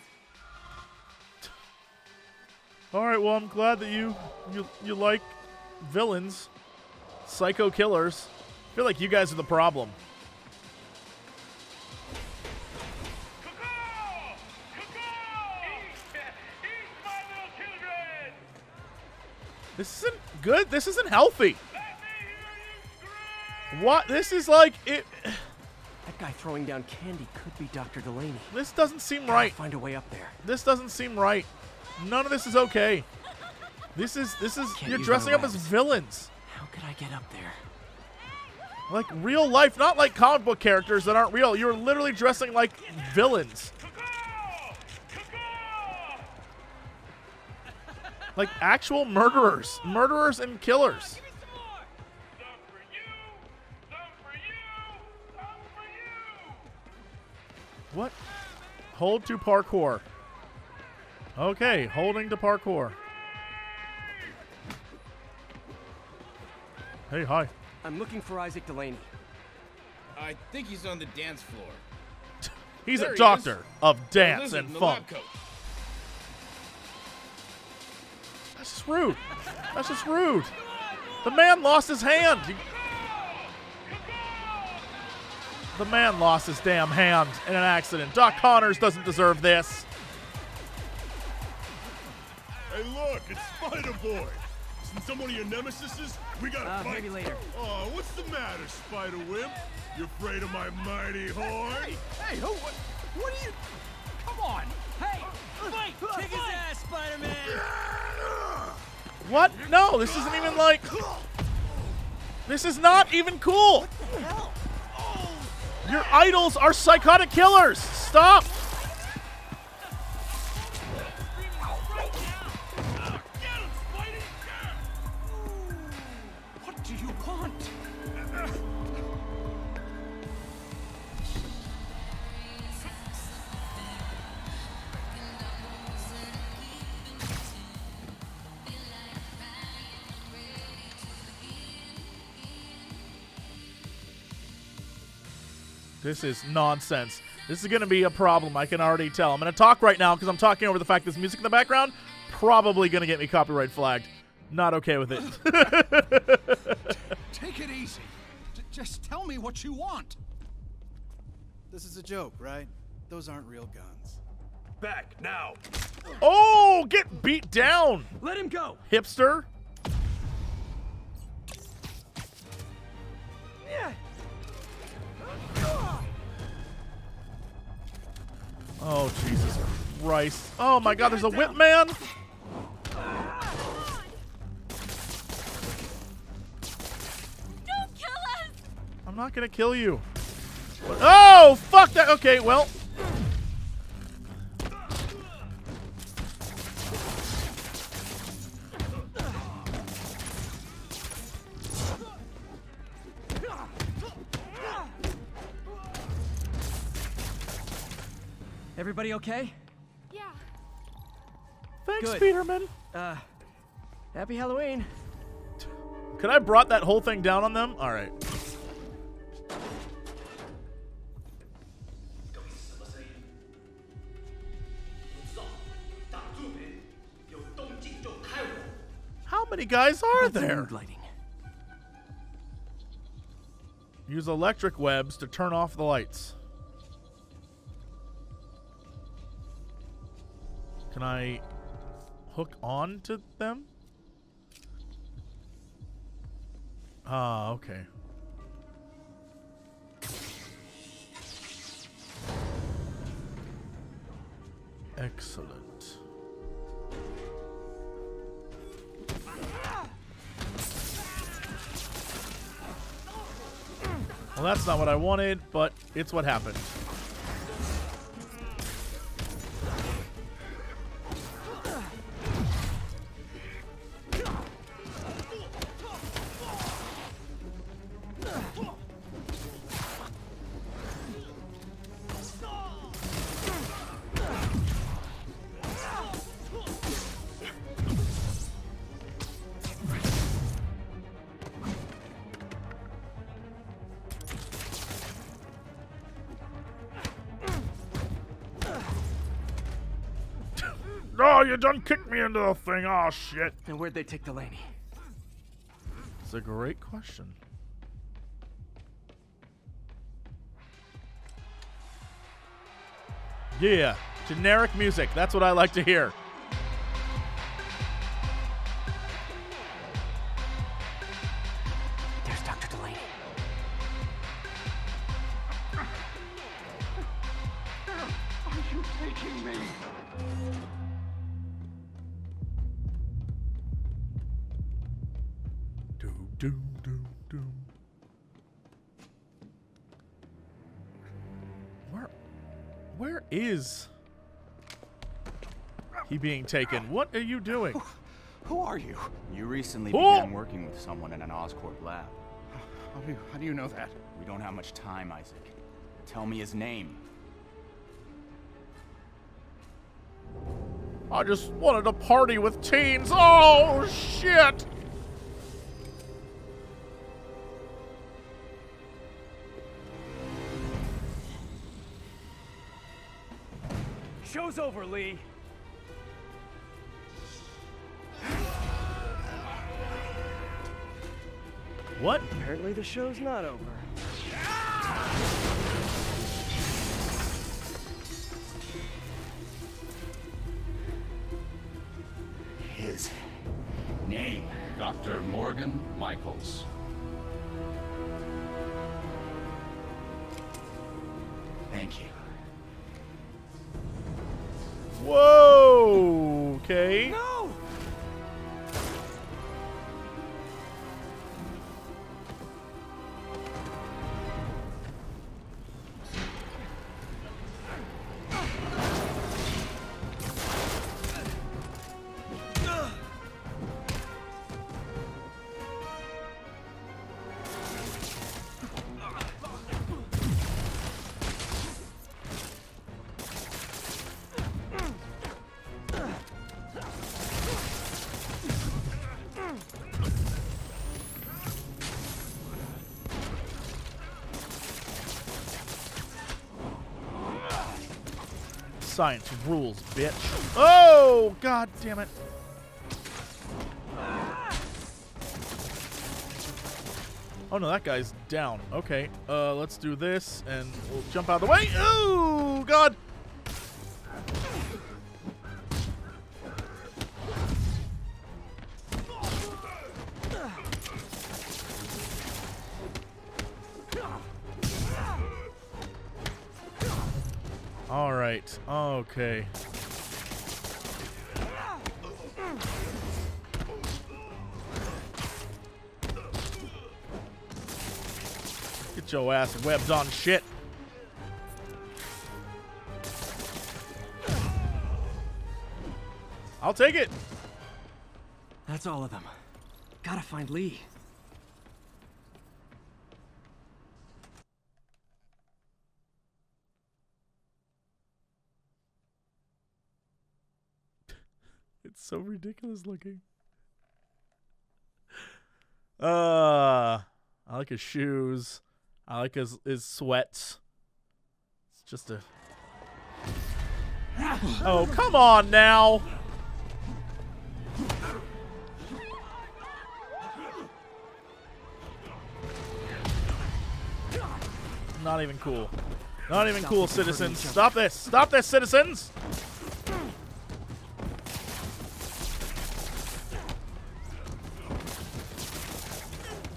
All right, well, I'm glad that you you you like villains, psycho killers. I feel like you guys are the problem. This isn't good. This isn't healthy. What? This is like it. That guy throwing down candy could be Doctor Delaney. This doesn't seem right. I'll find a way up there. This doesn't seem right. None of this is okay. This is this is Can't you're dressing up as villains. How could I get up there? Like real life, not like comic book characters that aren't real. You're literally dressing like villains. Like actual murderers, murderers and killers. What? Hold to parkour. Okay, holding to parkour. Hey, hi. I'm looking for Isaac Delaney. I think he's on the dance floor. He's there a he doctor is. of dance and funk. That's just rude. That's just rude. The man lost his hand. The man lost his damn hand in an accident. Doc Connors doesn't deserve this. Hey, look, it's Spider-Boy. Isn't someone of your nemesis? We gotta uh, fight. Maybe later. Oh, what's the matter, Spider-Wimp? You're afraid of my mighty horn? Hey, hey, hey who, what, what are you? Come on. Hey, fight! Kick his ass, Spider-Man! What? No, this isn't even like... This is not even cool. Your idols are psychotic killers. Stop. What do you want? This is nonsense. This is going to be a problem, I can already tell. I'm going to talk right now because I'm talking over the fact this music in the background probably going to get me copyright flagged. Not okay with it. Take it easy. J- just tell me what you want. This is a joke, right? Those aren't real guns. Back now. Oh, get beat down. Let him go. Hipster. Yeah. Oh, Jesus Christ. Oh, my God, there's a whip man. Don't kill us. I'm not going to kill you. Oh, fuck that. Okay, well. Everybody okay? Yeah. Thanks, good. Peterman. Uh, happy Halloween. Could I brought that whole thing down on them? All right. How many guys are there? Lighting. Use electric webs to turn off the lights. Can I hook on to them? Ah, okay. Excellent. Well, that's not what I wanted, but it's what happened. You done kicked me into the thing. Oh shit. And where'd they take Delaney? It's a great question. Yeah, generic music. That's what I like to hear. There's Doctor Delaney. Are you taking me? Doom, doom, doom. Where, where is he being taken? What are you doing? Who, who are you? You recently oh. began working with someone in an Oscorp lab. How do, you, how do you know that? We don't have much time, Isaac. Tell me his name. I just wanted to party with teens. Oh, shit. Show's over, Lee. What? Apparently the show's not over. His name, Doctor Morgan Michaels. Thank you. Whoa, okay. No. Science rules, bitch. Oh, god damn it. Oh no, that guy's down. Okay, uh, let's do this and we'll jump out of the way. Oh, god. All right. Okay. Get your ass webbed on shit. I'll take it. That's all of them. Gotta find Lee. It's so ridiculous looking. Uh, I like his shoes. I like his his sweats. It's just a. Oh, come on now. Not even cool. Not even cool, citizens. Stop this. Stop this, citizens.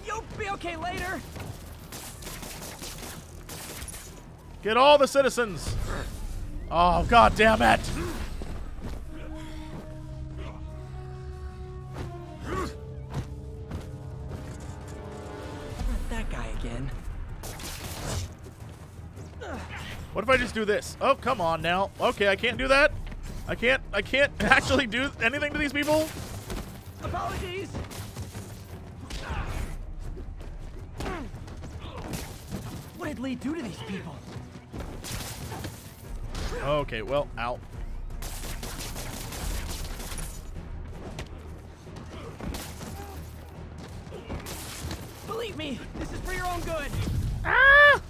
You'll be okay later. Get all the citizens! Oh, god damn it! Not that guy again. What if I just do this? Oh, come on now. Okay, I can't do that. I can't. I can't actually do anything to these people. Apologies. What did Lee do to these people? Okay, well, ow. Believe me, this is for your own good. Ah!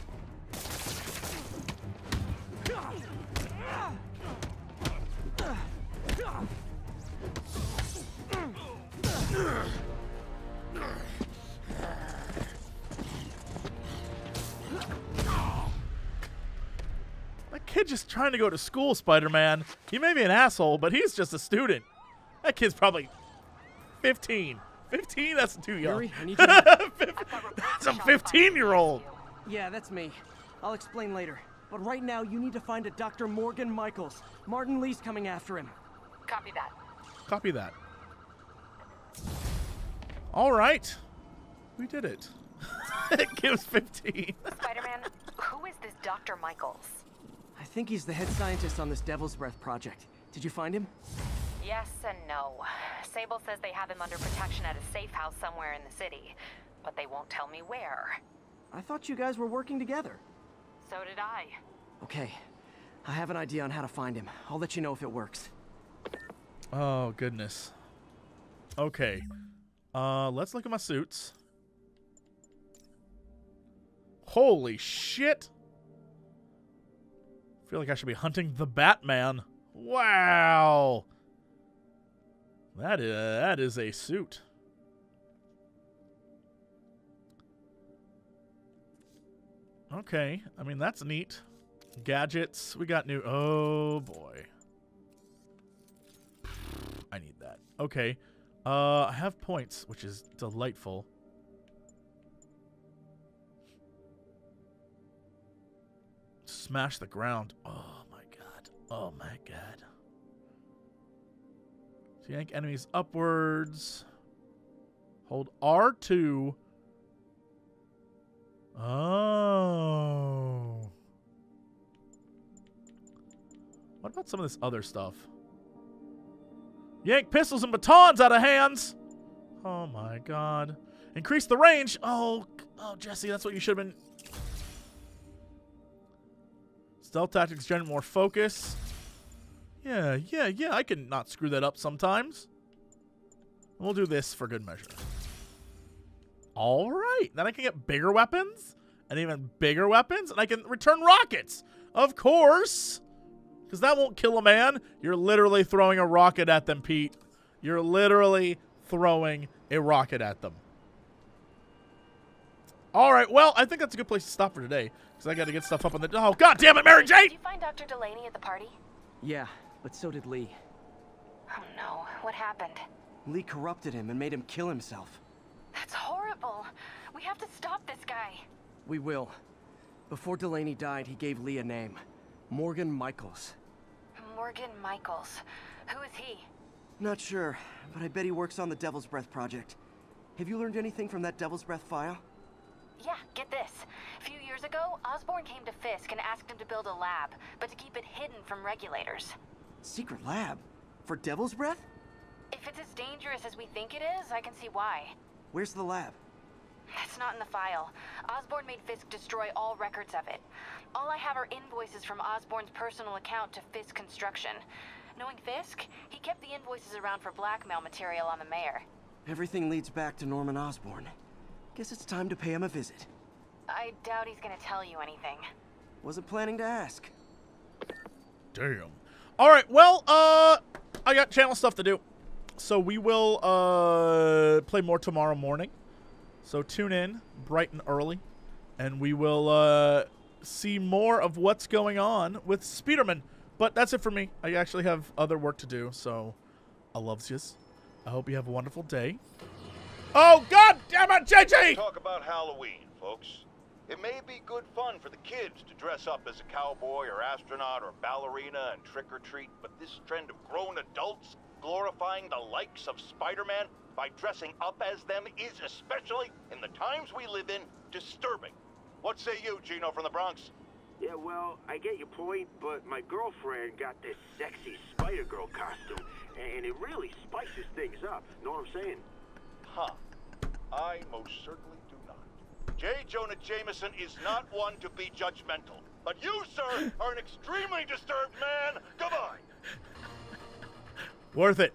Just trying to go to school, Spider-Man. He may be an asshole, but he's just a student. That kid's probably fifteen. fifteen? That's too young. Yuri, I need you to... That's a fifteen-year-old. Yeah, that's me. I'll explain later. But right now, you need to find a Doctor Morgan Michaels. Martin Lee's coming after him. Copy that. Copy that. All right. We did it. It gives fifteen. Spider-Man, who is this Doctor Michaels? I think he's the head scientist on this Devil's Breath project. Did you find him? Yes and no. Sable says they have him under protection at a safe house somewhere in the city, but they won't tell me where. I thought you guys were working together. So did I. Okay. I have an idea on how to find him. I'll let you know if it works. Oh, goodness. Okay. Uh, let's look at my suits. Holy shit! I feel like I should be hunting the Batman. Wow. That is, that is a suit. Okay. I mean, that's neat. Gadgets. We got new... Oh, boy. I need that. Okay. Uh, I have points, which is delightful. Smash the ground. Oh my god. Oh my god. So yank enemies upwards. Hold R two. Oh. What about some of this other stuff? Yank pistols and batons out of hands. Oh my god. Increase the range. Oh, oh Jesse, that's what you should have been. Stealth tactics generate more focus. Yeah, yeah, yeah. I can not screw that up sometimes. We'll do this for good measure. All right. Then I can get bigger weapons and even bigger weapons. And I can return rockets. Of course. Because that won't kill a man. You're literally throwing a rocket at them, Pete. You're literally throwing a rocket at them. All right, well, I think that's a good place to stop for today. Because I got to get stuff up on the... Oh, God damn it, Mary Jane! Did you find Doctor Delaney at the party? Yeah, but so did Lee. Oh, no. What happened? Lee corrupted him and made him kill himself. That's horrible. We have to stop this guy. We will. Before Delaney died, he gave Lee a name. Morgan Michaels. Morgan Michaels. Who is he? Not sure, but I bet he works on the Devil's Breath project. Have you learned anything from that Devil's Breath file? Yeah, get this. A few years ago, Osborn came to Fisk and asked him to build a lab, but to keep it hidden from regulators. Secret lab? For Devil's Breath? If it's as dangerous as we think it is, I can see why. Where's the lab? That's not in the file. Osborn made Fisk destroy all records of it. All I have are invoices from Osborn's personal account to Fisk Construction. Knowing Fisk, he kept the invoices around for blackmail material on the mayor. Everything leads back to Norman Osborn. Guess it's time to pay him a visit. I doubt he's gonna tell you anything. Wasn't planning to ask. Damn. All right, well, uh, I got channel stuff to do. So we will uh, play more tomorrow morning. So tune in bright and early, and we will uh, see more of what's going on with Spider-Man. But that's it for me. I actually have other work to do, so I loves yous. I hope you have a wonderful day. Oh, God damn it, J J! Talk about Halloween, folks. It may be good fun for the kids to dress up as a cowboy or astronaut or ballerina and trick-or-treat, but this trend of grown adults glorifying the likes of Spider-Man by dressing up as them is, especially in the times we live in, disturbing. What say you, Gino from the Bronx? Yeah, well, I get your point, but my girlfriend got this sexy Spider-Girl costume, and it really spices things up. Know what I'm saying? Huh. I most certainly do not. J. Jonah Jameson is not one to be judgmental, but you, sir, are an extremely disturbed man. Goodbye. Worth it.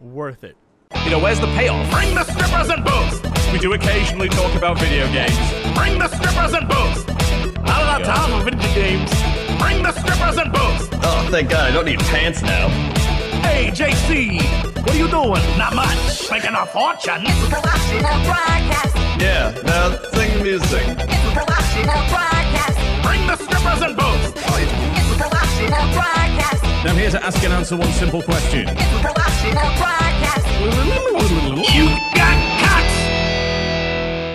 Worth it. You know, where's the payoff? Bring the strippers and boobs! We do occasionally talk about video games. Bring the strippers and boobs! I don't have time for video games. Bring the strippers and boobs! Oh, thank God, I don't need pants now. Hey, J C! What are you doing? Not much. Making a fortune. It's a collection of broadcasts. Yeah, now sing music. It's a collection of broadcasts. Bring the strippers and boobs! Oh, yeah. It's a collection of broadcasts. I'm here to ask and answer one simple question. It's a collection of broadcasts. You